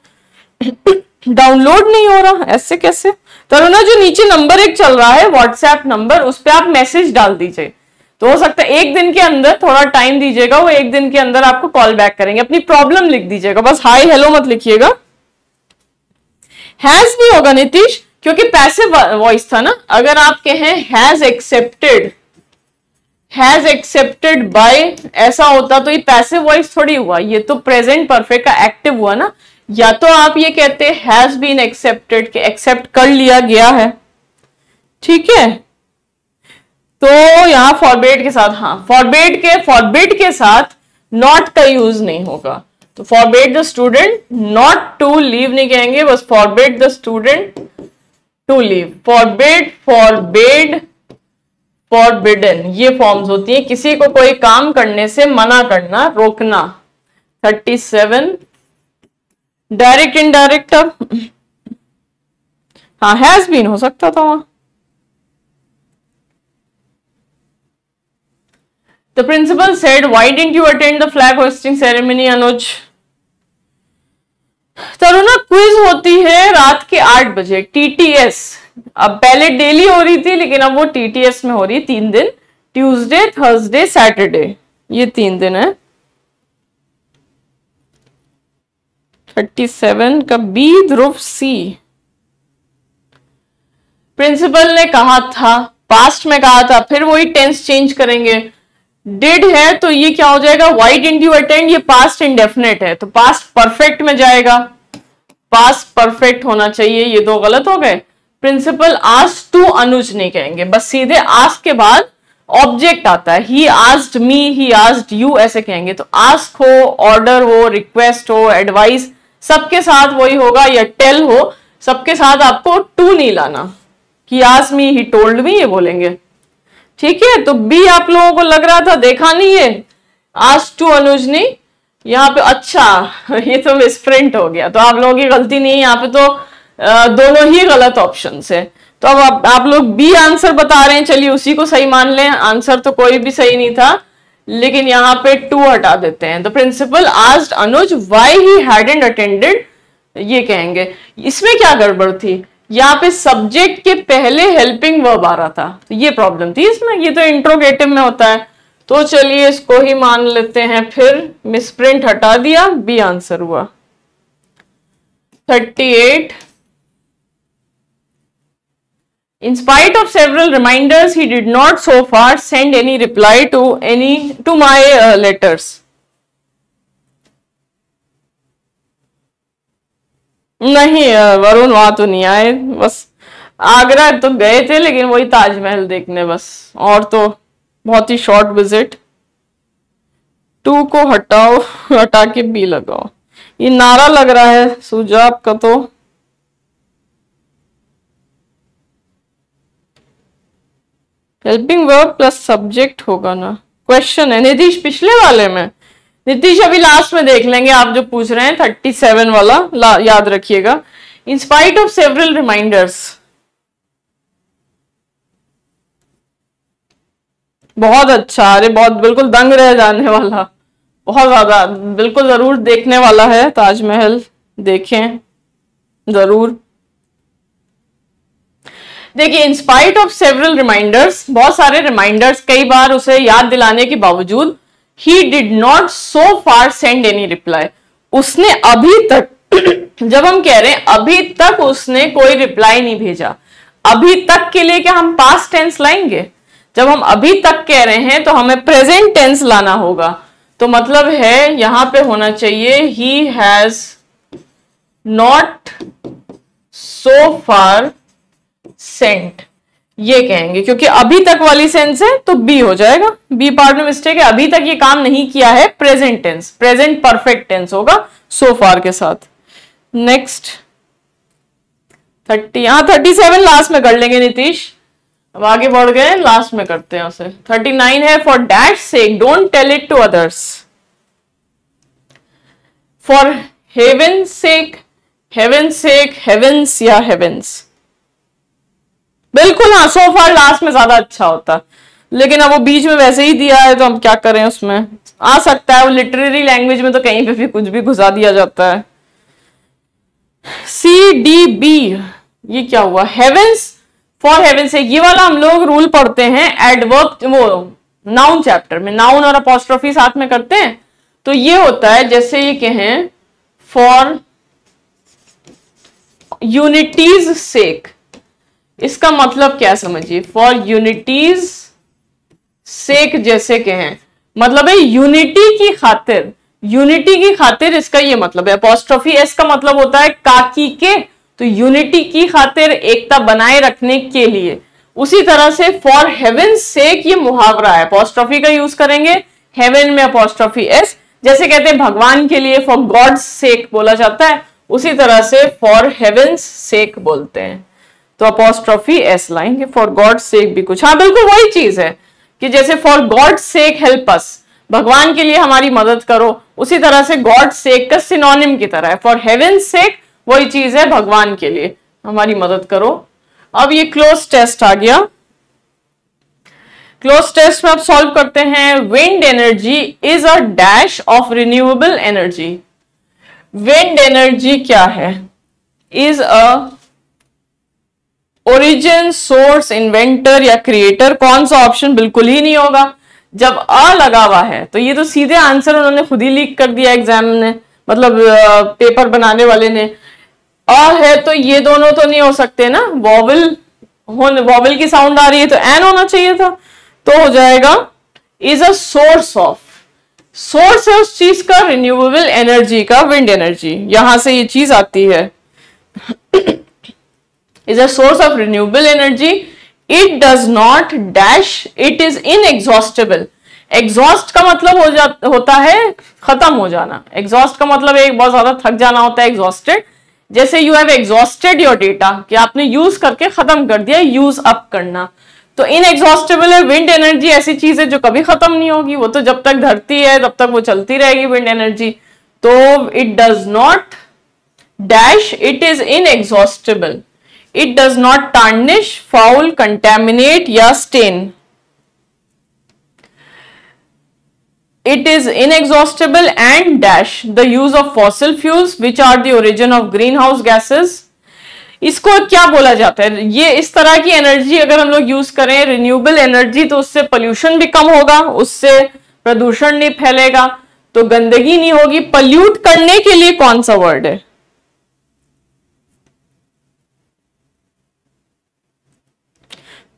Download नहीं हो रहा, ऐसे कैसे? तरुणा, जो नीचे नंबर एक चल रहा है व्हाट्सएप नंबर, उस पर आप मैसेज डाल दीजिए, तो हो सकता है एक दिन के अंदर, थोड़ा टाइम दीजिएगा, वो एक दिन के अंदर आपको कॉल बैक करेंगे। अपनी प्रॉब्लम लिख दीजिएगा बस, हाय हेलो मत लिखिएगा। हैज भी होगा नीतीश, क्योंकि पैसिव वॉइस था ना। अगर आप कहें has accepted, has accepted by, ऐसा होता तो ये पैसिव वॉइस थोड़ी हुआ, ये तो प्रेजेंट परफेक्ट का एक्टिव हुआ ना। या तो आप ये कहते हैज बीन एक्सेप्टेड, के एक्सेप्ट कर लिया गया है, ठीक है। तो यहाँ फॉरबेड के साथ, हाँ फॉरबेड के, फॉरबिड के साथ नॉट का यूज नहीं होगा। तो forbade the student not to leave नहीं कहेंगे, बस forbade the student to leave. Forbade, forbade, forbidden, ये फॉर्म्स होती है, किसी को कोई काम करने से मना करना, रोकना। थर्टी सेवन, डायरेक्ट इनडायरेक्ट, अब हाँ हैज बीन हो सकता था वहां। The principal said why didn't you attend the flag hosting ceremony. Anuj, Taruna quiz होती है रात के आठ बजे, टीटीएस। अब पहले डेली हो रही थी, लेकिन अब वो टीटीएस में हो रही है तीन दिन, ट्यूसडे, थर्सडे, सैटरडे, ये तीन दिन है। थर्टी सेवन का बी, ध्रुव सी। प्रिंसिपल ने कहा था, पास्ट में कहा था, फिर वही टेंस चेंज करेंगे। डिड है तो ये क्या हो जाएगा, व्हाई डिडंट यू अटेंड, ये पास्ट इंडेफिनेट है तो पास्ट परफेक्ट में जाएगा, पास्ट परफेक्ट होना चाहिए। ये दो गलत हो गए। प्रिंसिपल आस्क्ड टू, अनुज नहीं कहेंगे, बस सीधे आस्क के बाद ऑब्जेक्ट आता है, he asked me, he asked you, ऐसे कहेंगे। तो आस्क हो, ऑर्डर हो, रिक्वेस्ट हो, एडवाइस, सबके साथ वही होगा, या टेल हो, सबके साथ आपको टू नहीं लाना कि asked me, he told me, ये बोलेंगे, ठीक है। तो बी आप लोगों को लग रहा था, देखा नहीं है, आस्क टू अनुज नहीं यहाँ पे। अच्छा, ये तो मिसप्रिंट हो गया, तो आप लोगों की गलती नहीं है यहाँ पे, तो आ, दोनों ही गलत ऑप्शन है। तो अब आप, आप लोग बी आंसर बता रहे हैं, चलिए उसी को सही मान लें। आंसर तो कोई भी सही नहीं था, लेकिन यहाँ पे टू हटा देते हैं। तो principal asked Anuj why he hadn't attended, ये कहेंगे। इसमें क्या गड़बड़ थी, यहाँ पे सब्जेक्ट के पहले हेल्पिंग वर्ब आ रहा था, तो ये प्रॉब्लम थी इसमें, ये तो इंट्रोगेटिव में होता है। तो चलिए इसको ही मान लेते हैं, फिर मिसप्रिंट हटा दिया, बी आंसर हुआ। Thirty eight, in spite of several reminders he did not so far send any reply to any to my letters. नहीं वरुण, वहां तो नहीं आए, बस आगरा तो गए थे, लेकिन वही ताजमहल देखने बस, और तो बहुत ही शॉर्ट विजिट। टू को हटाओ, हटा के बी लगाओ, ये नारा लग रहा है सूजा आपका। तो हेल्पिंग वर्ब प्लस सब्जेक्ट होगा ना, क्वेश्चन है नितीश पिछले वाले में। नीतीश अभी लास्ट में देख लेंगे, आप जो पूछ रहे हैं थर्टी सेवन वाला याद रखिएगा। In spite of several reminders, बहुत अच्छा, अरे बहुत, बिल्कुल दंग रह जाने वाला, बहुत ज्यादा, बिल्कुल जरूर देखने वाला है ताजमहल, देखें जरूर। देखिए in spite of several reminders, बहुत सारे रिमाइंडर्स, कई बार उसे याद दिलाने के बावजूद, He did not so far send any reply, उसने अभी तक, जब हम कह रहे हैं अभी तक उसने कोई रिप्लाई नहीं भेजा, अभी तक के लिए क्या हम पास्ट टेंस लाएंगे? जब हम अभी तक कह रहे हैं तो हमें प्रेजेंट टेंस लाना होगा। तो मतलब है यहां पे होना चाहिए he has not so far sent, ये कहेंगे, क्योंकि अभी तक वाली सेंस है तो बी हो जाएगा, बी पार्ट में मिस्टेक है, अभी तक ये काम नहीं किया है, present tense, present perfect tense होगा सो फार के साथ। नेक्स्ट थर्टी, हाँ थर्टी सेवन लास्ट में कर लेंगे नीतीश, अब आगे बढ़ गए लास्ट में करते हैं उसे। थर्टी नाइन है, for dash sake don't tell it to others, for heaven sake, heaven sake, heavens या हेवेंस, बिल्कुल हाँ सो फार लास्ट में ज्यादा अच्छा होता, लेकिन अब वो बीच में वैसे ही दिया है तो हम क्या करें, उसमें आ सकता है वो लिटरेरी लैंग्वेज में तो कहीं पे भी कुछ भी घुसा दिया जाता है। सी डी बी ये क्या हुआ, हेवेंस, फॉर हेवेंस से, ये वाला हम लोग रूल पढ़ते हैं एडवर्ब, वो नाउन चैप्टर में, नाउन और अपॉस्ट्रोफी साथ में करते हैं, तो ये होता है जैसे ये कहें फॉर यूनिटीज सेक, इसका मतलब क्या समझिए, फॉर यूनिटीज सेक जैसे कहें, मतलब है यूनिटी की खातिर, यूनिटी की खातिर इसका ये मतलब है। अपॉस्ट्रोफी एस का मतलब होता है काकी के, तो यूनिटी की खातिर, एकता बनाए रखने के लिए। उसी तरह से फॉर हेवन सेक ये मुहावरा है, अपॉस्ट्रोफी का यूज करेंगे, हेवन में अपॉस्ट्रोफी एस, जैसे कहते हैं भगवान के लिए फॉर गॉड्स सेक बोला जाता है, उसी तरह से फॉर हेवन सेक बोलते हैं, तो अपॉस्ट्रोफी एस लाएंगे, फॉर गॉड सेक भी कुछ, हाँ बिल्कुल वही चीज है कि जैसे for God sake help us, भगवान के लिए हमारी मदद करो, उसी तरह से गॉड सेक का सिनोनिम की तरह है, फॉर हेवन सेक वही चीज है, भगवान के लिए हमारी मदद करो। अब ये क्लोज टेस्ट आ गया, क्लोज टेस्ट में आप सॉल्व करते हैं, wind energy is a dash of renewable energy, wind energy क्या है, is a origin source inventor या क्रिएटर, कौन सा ऑप्शन बिल्कुल ही नहीं होगा, जब अ लगा हुआ है तो ये तो सीधे आंसर उन्होंने खुद ही लीक कर दिया एग्जाम ने, मतलब पेपर बनाने वाले ने, अ है तो ये दोनों तो नहीं हो सकते ना, वॉवल होने, वॉवल की साउंड आ रही है तो एन होना चाहिए था, तो हो जाएगा is a source of, source है उस चीज का, रिन्यूएबल एनर्जी का, विंड एनर्जी, यहां से ये चीज आती है, is a source of renewable energy, it does not dash, it is inexhaustible, exhaust का मतलब हो जा होता है खत्म हो जाना, exhaust का मतलब एक बहुत ज्यादा थक जाना होता है, exhausted, जैसे you have exhausted your data कि आपने use करके खत्म कर दिया, use up करना, तो inexhaustible है। wind energy ऐसी चीज है जो कभी खत्म नहीं होगी, वो तो जब तक धरती है तब तक वो चलती रहेगी wind energy, तो it does not dash, it is inexhaustible, it does not tarnish, foul, contaminate या stain, it is inexhaustible and dash the use of fossil fuels which are the origin of green house gases. इसको क्या बोला जाता है, ये इस तरह की एनर्जी अगर हम लोग यूज करें रिन्यूएबल एनर्जी, तो उससे पोल्यूशन भी कम होगा, उससे प्रदूषण नहीं फैलेगा, तो गंदगी नहीं होगी। पल्यूट करने के लिए कौन सा वर्ड है,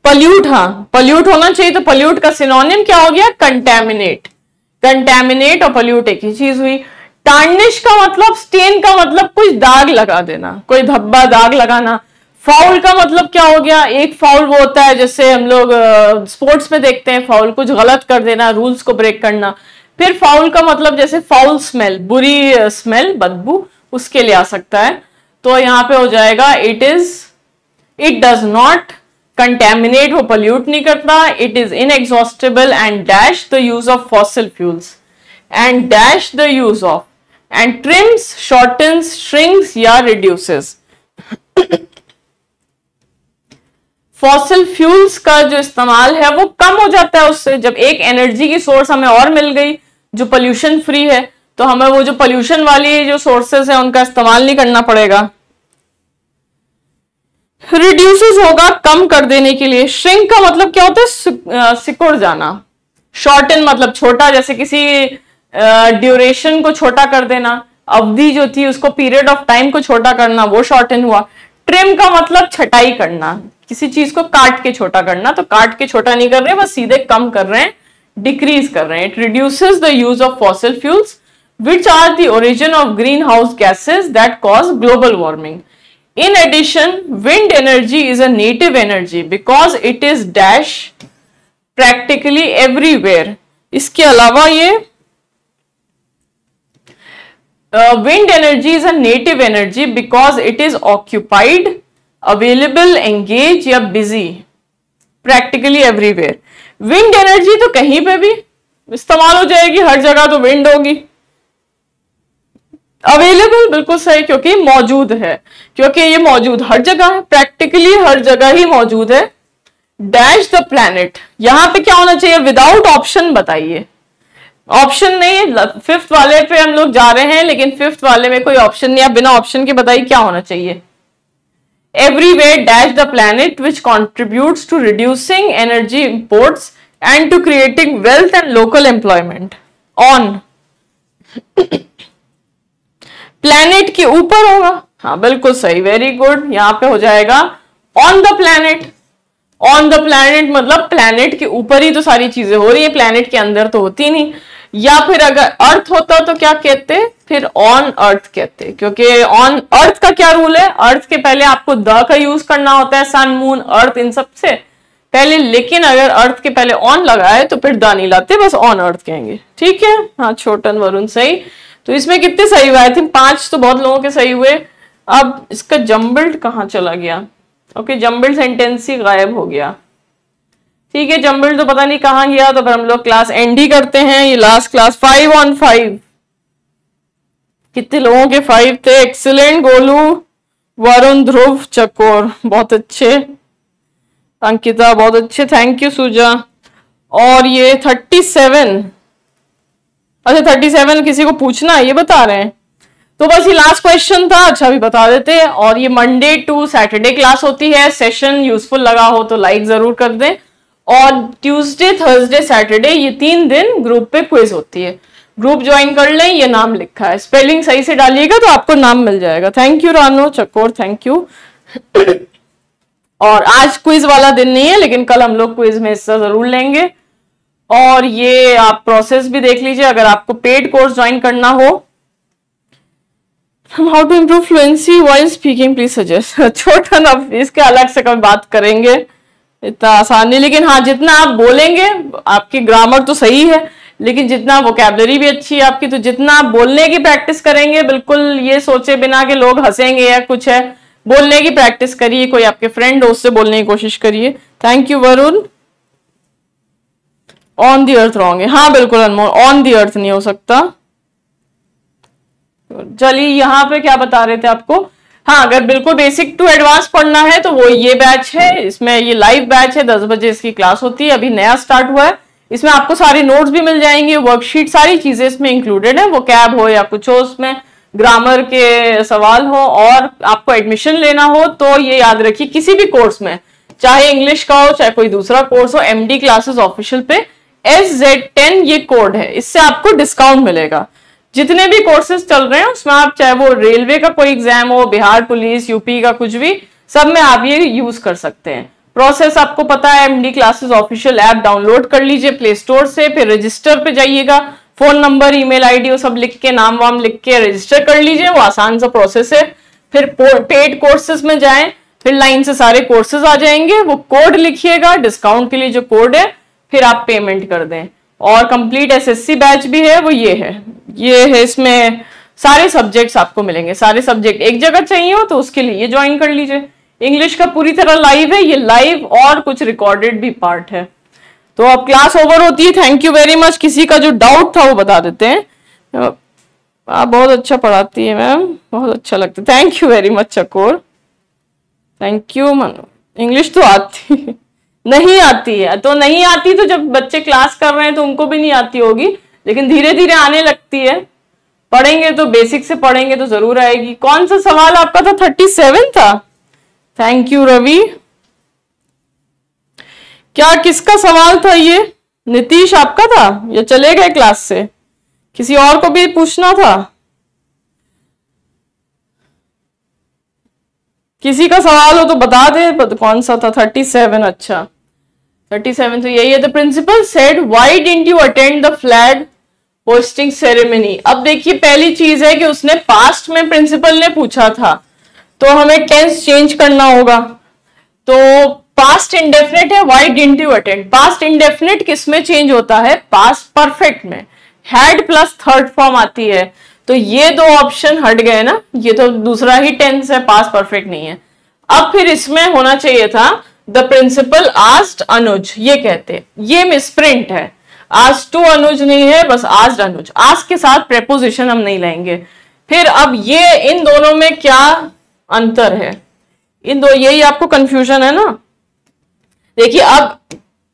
पल्यूट, हाँ पल्यूट होना चाहिए, तो पल्यूट का सिनोनिम क्या हो गया, कंटेमिनेट, कंटेमिनेट और पल्यूट एक ही चीज हुई। टार्निश का मतलब, स्टेन का मतलब कुछ दाग लगा देना, कोई धब्बा, दाग लगाना। फाउल का मतलब क्या हो गया, एक फाउल वो होता है जैसे हम लोग स्पोर्ट्स में देखते हैं फाउल, कुछ गलत कर देना, रूल्स को ब्रेक करना। फिर फाउल का मतलब जैसे फाउल स्मेल, बुरी स्मेल, बदबू, उसके लिए आ सकता है, तो यहाँ पे हो जाएगा it is, it does not contaminate, वो पल्यूट नहीं करता, it is inexhaustible and dash the use of fossil fuels, and dash the use of, and trims, shortens, shrinks या रिड्यूसेस। फॉसिल फ्यूल्स का जो इस्तेमाल है वो कम हो जाता है उससे, जब एक एनर्जी की सोर्स हमें और मिल गई जो पॉल्यूशन फ्री है, तो हमें वो जो पॉल्यूशन वाली जो सोर्सेज है उनका इस्तेमाल नहीं करना पड़ेगा। रिड्यूसेस होगा कम कर देने के लिए। श्रिंक का मतलब क्या होता है, सिकुड़ जाना। शॉर्टन मतलब छोटा, जैसे किसी ड्यूरेशन को छोटा कर देना, अवधि जो थी उसको, पीरियड ऑफ टाइम को छोटा करना, वो शॉर्टन हुआ। ट्रिम का मतलब छटाई करना, किसी चीज को काट के छोटा करना, तो काट के छोटा नहीं कर रहे, बस सीधे कम कर रहे हैं, डिक्रीज कर रहे हैं। It reduces the use of fossil fuels which are the origin of green house gases that cause global warming. In addition, wind energy is a native energy because it is dash practically everywhere. इसके अलावा ये wind energy is a native energy because it is occupied, available, engaged या busy practically everywhere. Wind energy तो कहीं पे भी इस्तेमाल हो जाएगी, हर जगह तो wind होगी. अवेलेबल बिल्कुल सही, क्योंकि मौजूद है, क्योंकि ये मौजूद हर जगह है, प्रैक्टिकली हर जगह ही मौजूद है. डैश द प्लैनेट, यहां पे क्या होना चाहिए? विदाउट ऑप्शन बताइए. ऑप्शन नहीं, फिफ्थ वाले पे हम लोग जा रहे हैं, लेकिन फिफ्थ वाले में कोई ऑप्शन नहीं, आप बिना ऑप्शन के बताइए क्या होना चाहिए. Everywhere dash the planet which contribute to reducing energy imports and to creating wealth and local employment. On planet के ऊपर होगा, हाँ बिल्कुल सही, वेरी गुड. यहाँ पे हो जाएगा on the planet. On the planet मतलब प्लैनेट के ऊपर ही तो सारी चीजें हो रही है, प्लैनेट के अंदर तो होती नहीं. या फिर अगर अर्थ होता तो क्या कहते? फिर ऑन अर्थ कहते, क्योंकि ऑन अर्थ का क्या रूल है? अर्थ के पहले आपको द का यूज करना होता है, सन मून अर्थ इन सबसे पहले. लेकिन अगर अर्थ के पहले ऑन लगाए तो फिर द नहीं लाते, बस ऑन अर्थ कहेंगे. ठीक है, हाँ छोटन वरुण सही. तो इसमें कितने सही हुए? आई थिंक पांच तो बहुत लोगों के सही हुए. अब इसका जम्बल्ड कहाँ चला गया? ओके, जम्बल्ड सेंटेंस ही गायब हो गया. ठीक है, जम्बल्ड तो पता नहीं कहाँ गया. तो फिर हम लोग क्लास एंड ही करते हैं. ये last class five on five. कितने लोगों के फाइव थे? एक्सीलेंट गोलू, वरुण, ध्रुव, चकोर बहुत अच्छे, अंकिता बहुत अच्छे, थैंक यू सुजा. और ये थर्टी सेवन अच्छा सैंतीस किसी को पूछना है ये बता रहे हैं. तो बस ये लास्ट क्वेश्चन था, अच्छा भी बता देते हैं. और ये मंडे टू सैटरडे क्लास होती है. सेशन यूजफुल लगा हो तो लाइक जरूर कर दें. और ट्यूसडे, थर्सडे, सैटरडे ये तीन दिन ग्रुप पे क्विज होती है. ग्रुप ज्वाइन कर लें, ये नाम लिखा है, स्पेलिंग सही से डालिएगा तो आपको नाम मिल जाएगा. थैंक यू रानो चकोर, थैंक यू. और आज क्विज वाला दिन नहीं है, लेकिन कल हम लोग क्विज में हिस्सा जरूर लेंगे. और ये आप प्रोसेस भी देख लीजिए अगर आपको पेड कोर्स ज्वाइन करना हो. How to improve fluency while speaking please suggest. छोटा ना, इसके अलग से कभी बात करेंगे, इतना आसान नहीं. लेकिन हाँ, जितना आप बोलेंगे, आपकी ग्रामर तो सही है लेकिन जितना वोकैबुलरी भी अच्छी है आपकी, तो जितना आप बोलने की प्रैक्टिस करेंगे, बिल्कुल ये सोचे बिना कि लोग हंसेंगे या कुछ है, बोलने की प्रैक्टिस करिए. कोई आपके फ्रेंड हो उससे बोलने की कोशिश करिए. Thank you Varun. On the earth wrong है, हाँ बिल्कुल अनमोल, ऑन द अर्थ नहीं हो सकता. चलिए, यहाँ पे क्या बता रहे थे आपको? हाँ, अगर बिल्कुल बेसिक टू एडवांस पढ़ना है तो वो ये बैच है. इसमें ये लाइव बैच है, दस बजे इसकी क्लास होती है, अभी नया स्टार्ट हुआ है. इसमें आपको सारे नोट्स भी मिल जाएंगे, वर्कशीट, सारी चीजें इसमें इंक्लूडेड है. वो कैब हो या कुछ हो, उसमें ग्रामर के सवाल हो. और आपको एडमिशन लेना हो तो ये याद रखिए, किसी भी कोर्स में, चाहे इंग्लिश का हो चाहे कोई दूसरा कोर्स हो, एमडी क्लासेस ऑफिशियल पे एस जेड टेन ये कोड है, इससे आपको डिस्काउंट मिलेगा. जितने भी कोर्सेज चल रहे हैं उसमें आप, चाहे वो रेलवे का कोई एग्जाम हो, बिहार पुलिस, यूपी का कुछ भी, सब में आप ये यूज कर सकते हैं. प्रोसेस आपको पता है, MD classes official app download कर लीजिए प्ले स्टोर से, फिर रजिस्टर पे जाइएगा, फोन नंबर, ईमेल आईडी वो सब लिख के, नाम वाम लिख के रजिस्टर कर लीजिए, वो आसान सा प्रोसेस है. फिर पेड कोर्सेज में जाए, फिर लाइन से सारे कोर्सेज आ जाएंगे, वो कोड लिखिएगा डिस्काउंट के लिए जो कोड है, फिर आप पेमेंट कर दें. और कंप्लीट एसएससी बैच भी है, वो ये है ये है इसमें सारे सब्जेक्ट्स आपको मिलेंगे. सारे सब्जेक्ट एक जगह चाहिए हो तो उसके लिए ज्वाइन कर लीजिए. इंग्लिश का पूरी तरह लाइव है, ये लाइव और कुछ रिकॉर्डेड भी पार्ट है. तो अब क्लास ओवर होती है. Thank you very much. किसी का जो डाउट था वो बता देते हैं. आप बहुत अच्छा पढ़ाती है मैम, बहुत अच्छा लगता है. Thank you very much Chakor, thank you Mano. English तो आती है, नहीं आती है तो नहीं आती, तो जब बच्चे क्लास कर रहे हैं तो उनको भी नहीं आती होगी, लेकिन धीरे धीरे आने लगती है. पढ़ेंगे तो बेसिक से पढ़ेंगे तो जरूर आएगी. कौन सा सवाल आपका था? थर्टी सेवन था. Thank you Ravi. क्या किसका सवाल था ये? नीतीश आपका था या चले गए क्लास से? किसी और को भी पूछना था? किसी का सवाल हो तो बता दे कौन सा था. थर्टी सेवन अच्छा, थर्टी सेवन तो यही है. The principal said why didn't you attend the flag hosting ceremony. अब देखिए, पहली चीज है कि उसने पास्ट में, प्रिंसिपल ने पूछा था, तो हमें टेंस चेंज करना होगा। तो पास्ट इंडेफिनिट है, why didn't you attend. Past indefinite किस में चेंज होता है? पास्ट परफेक्ट में, हैड प्लस थर्ड फॉर्म आती है। तो ये दो ऑप्शन हट गए ना, ये तो दूसरा ही टेंस है, पास्ट परफेक्ट नहीं है। अब फिर इसमें होना चाहिए था द प्रिंसिपल आस्क्ड अनुज, ये कहते ये मिसप्रिंट है, आस्क्ड टू अनुज नहीं है, बस आस्क्ड अनुज। आस्क्ड के साथ प्रेपोजिशन हम नहीं लाएंगे। फिर अब ये इन दोनों में क्या अंतर है, इन दो यही आपको कंफ्यूजन है ना। देखिए अब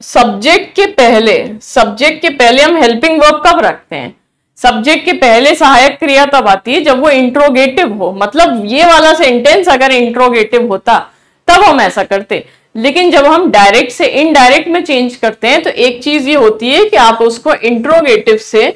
सब्जेक्ट के पहले, सब्जेक्ट के पहले हम हेल्पिंग वर्ब कब रखते हैं? सब्जेक्ट के पहले सहायक क्रिया तब आती है जब वो इंट्रोगेटिव हो। मतलब ये वाला सेंटेंस अगर इंट्रोगेटिव होता तब हम ऐसा करते, लेकिन जब हम डायरेक्ट से इनडायरेक्ट में चेंज करते हैं तो एक चीज ये होती है कि आप उसको इंट्रोगेटिव से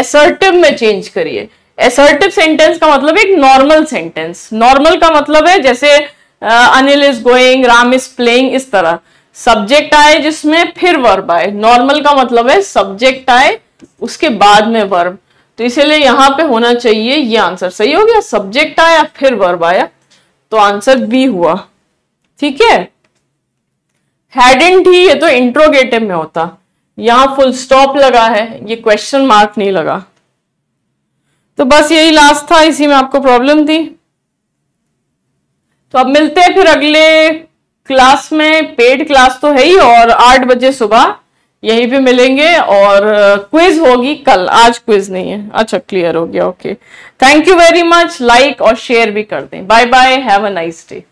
असर्टिव में चेंज करिए। असर्टिव सेंटेंस का मतलब एक नॉर्मल सेंटेंस, नॉर्मल का मतलब है जैसे Anil is going, Ram is playing, इस तरह। सब्जेक्ट आए जिसमें फिर वर्ब आए, नॉर्मल का मतलब है सब्जेक्ट आए उसके बाद में वर्ब। तो इसीलिए यहाँ पे होना चाहिए ये आंसर सही हो गया, सब्जेक्ट आया फिर वर्ब आया, तो आंसर बी हुआ। ठीक है, हैडंट ही ये तो इंट्रोगेटिव में होता, यहाँ फुल स्टॉप लगा है, ये क्वेश्चन मार्क नहीं लगा। तो बस यही लास्ट था, इसी में आपको प्रॉब्लम थी। तो अब मिलते हैं फिर अगले क्लास में, पेड क्लास तो है ही, और आठ बजे सुबह यहीं पे मिलेंगे और क्विज होगी कल, आज क्विज नहीं है। अच्छा क्लियर हो गया, okay, thank you very much. Like और शेयर भी कर दें। Bye bye, have a nice day.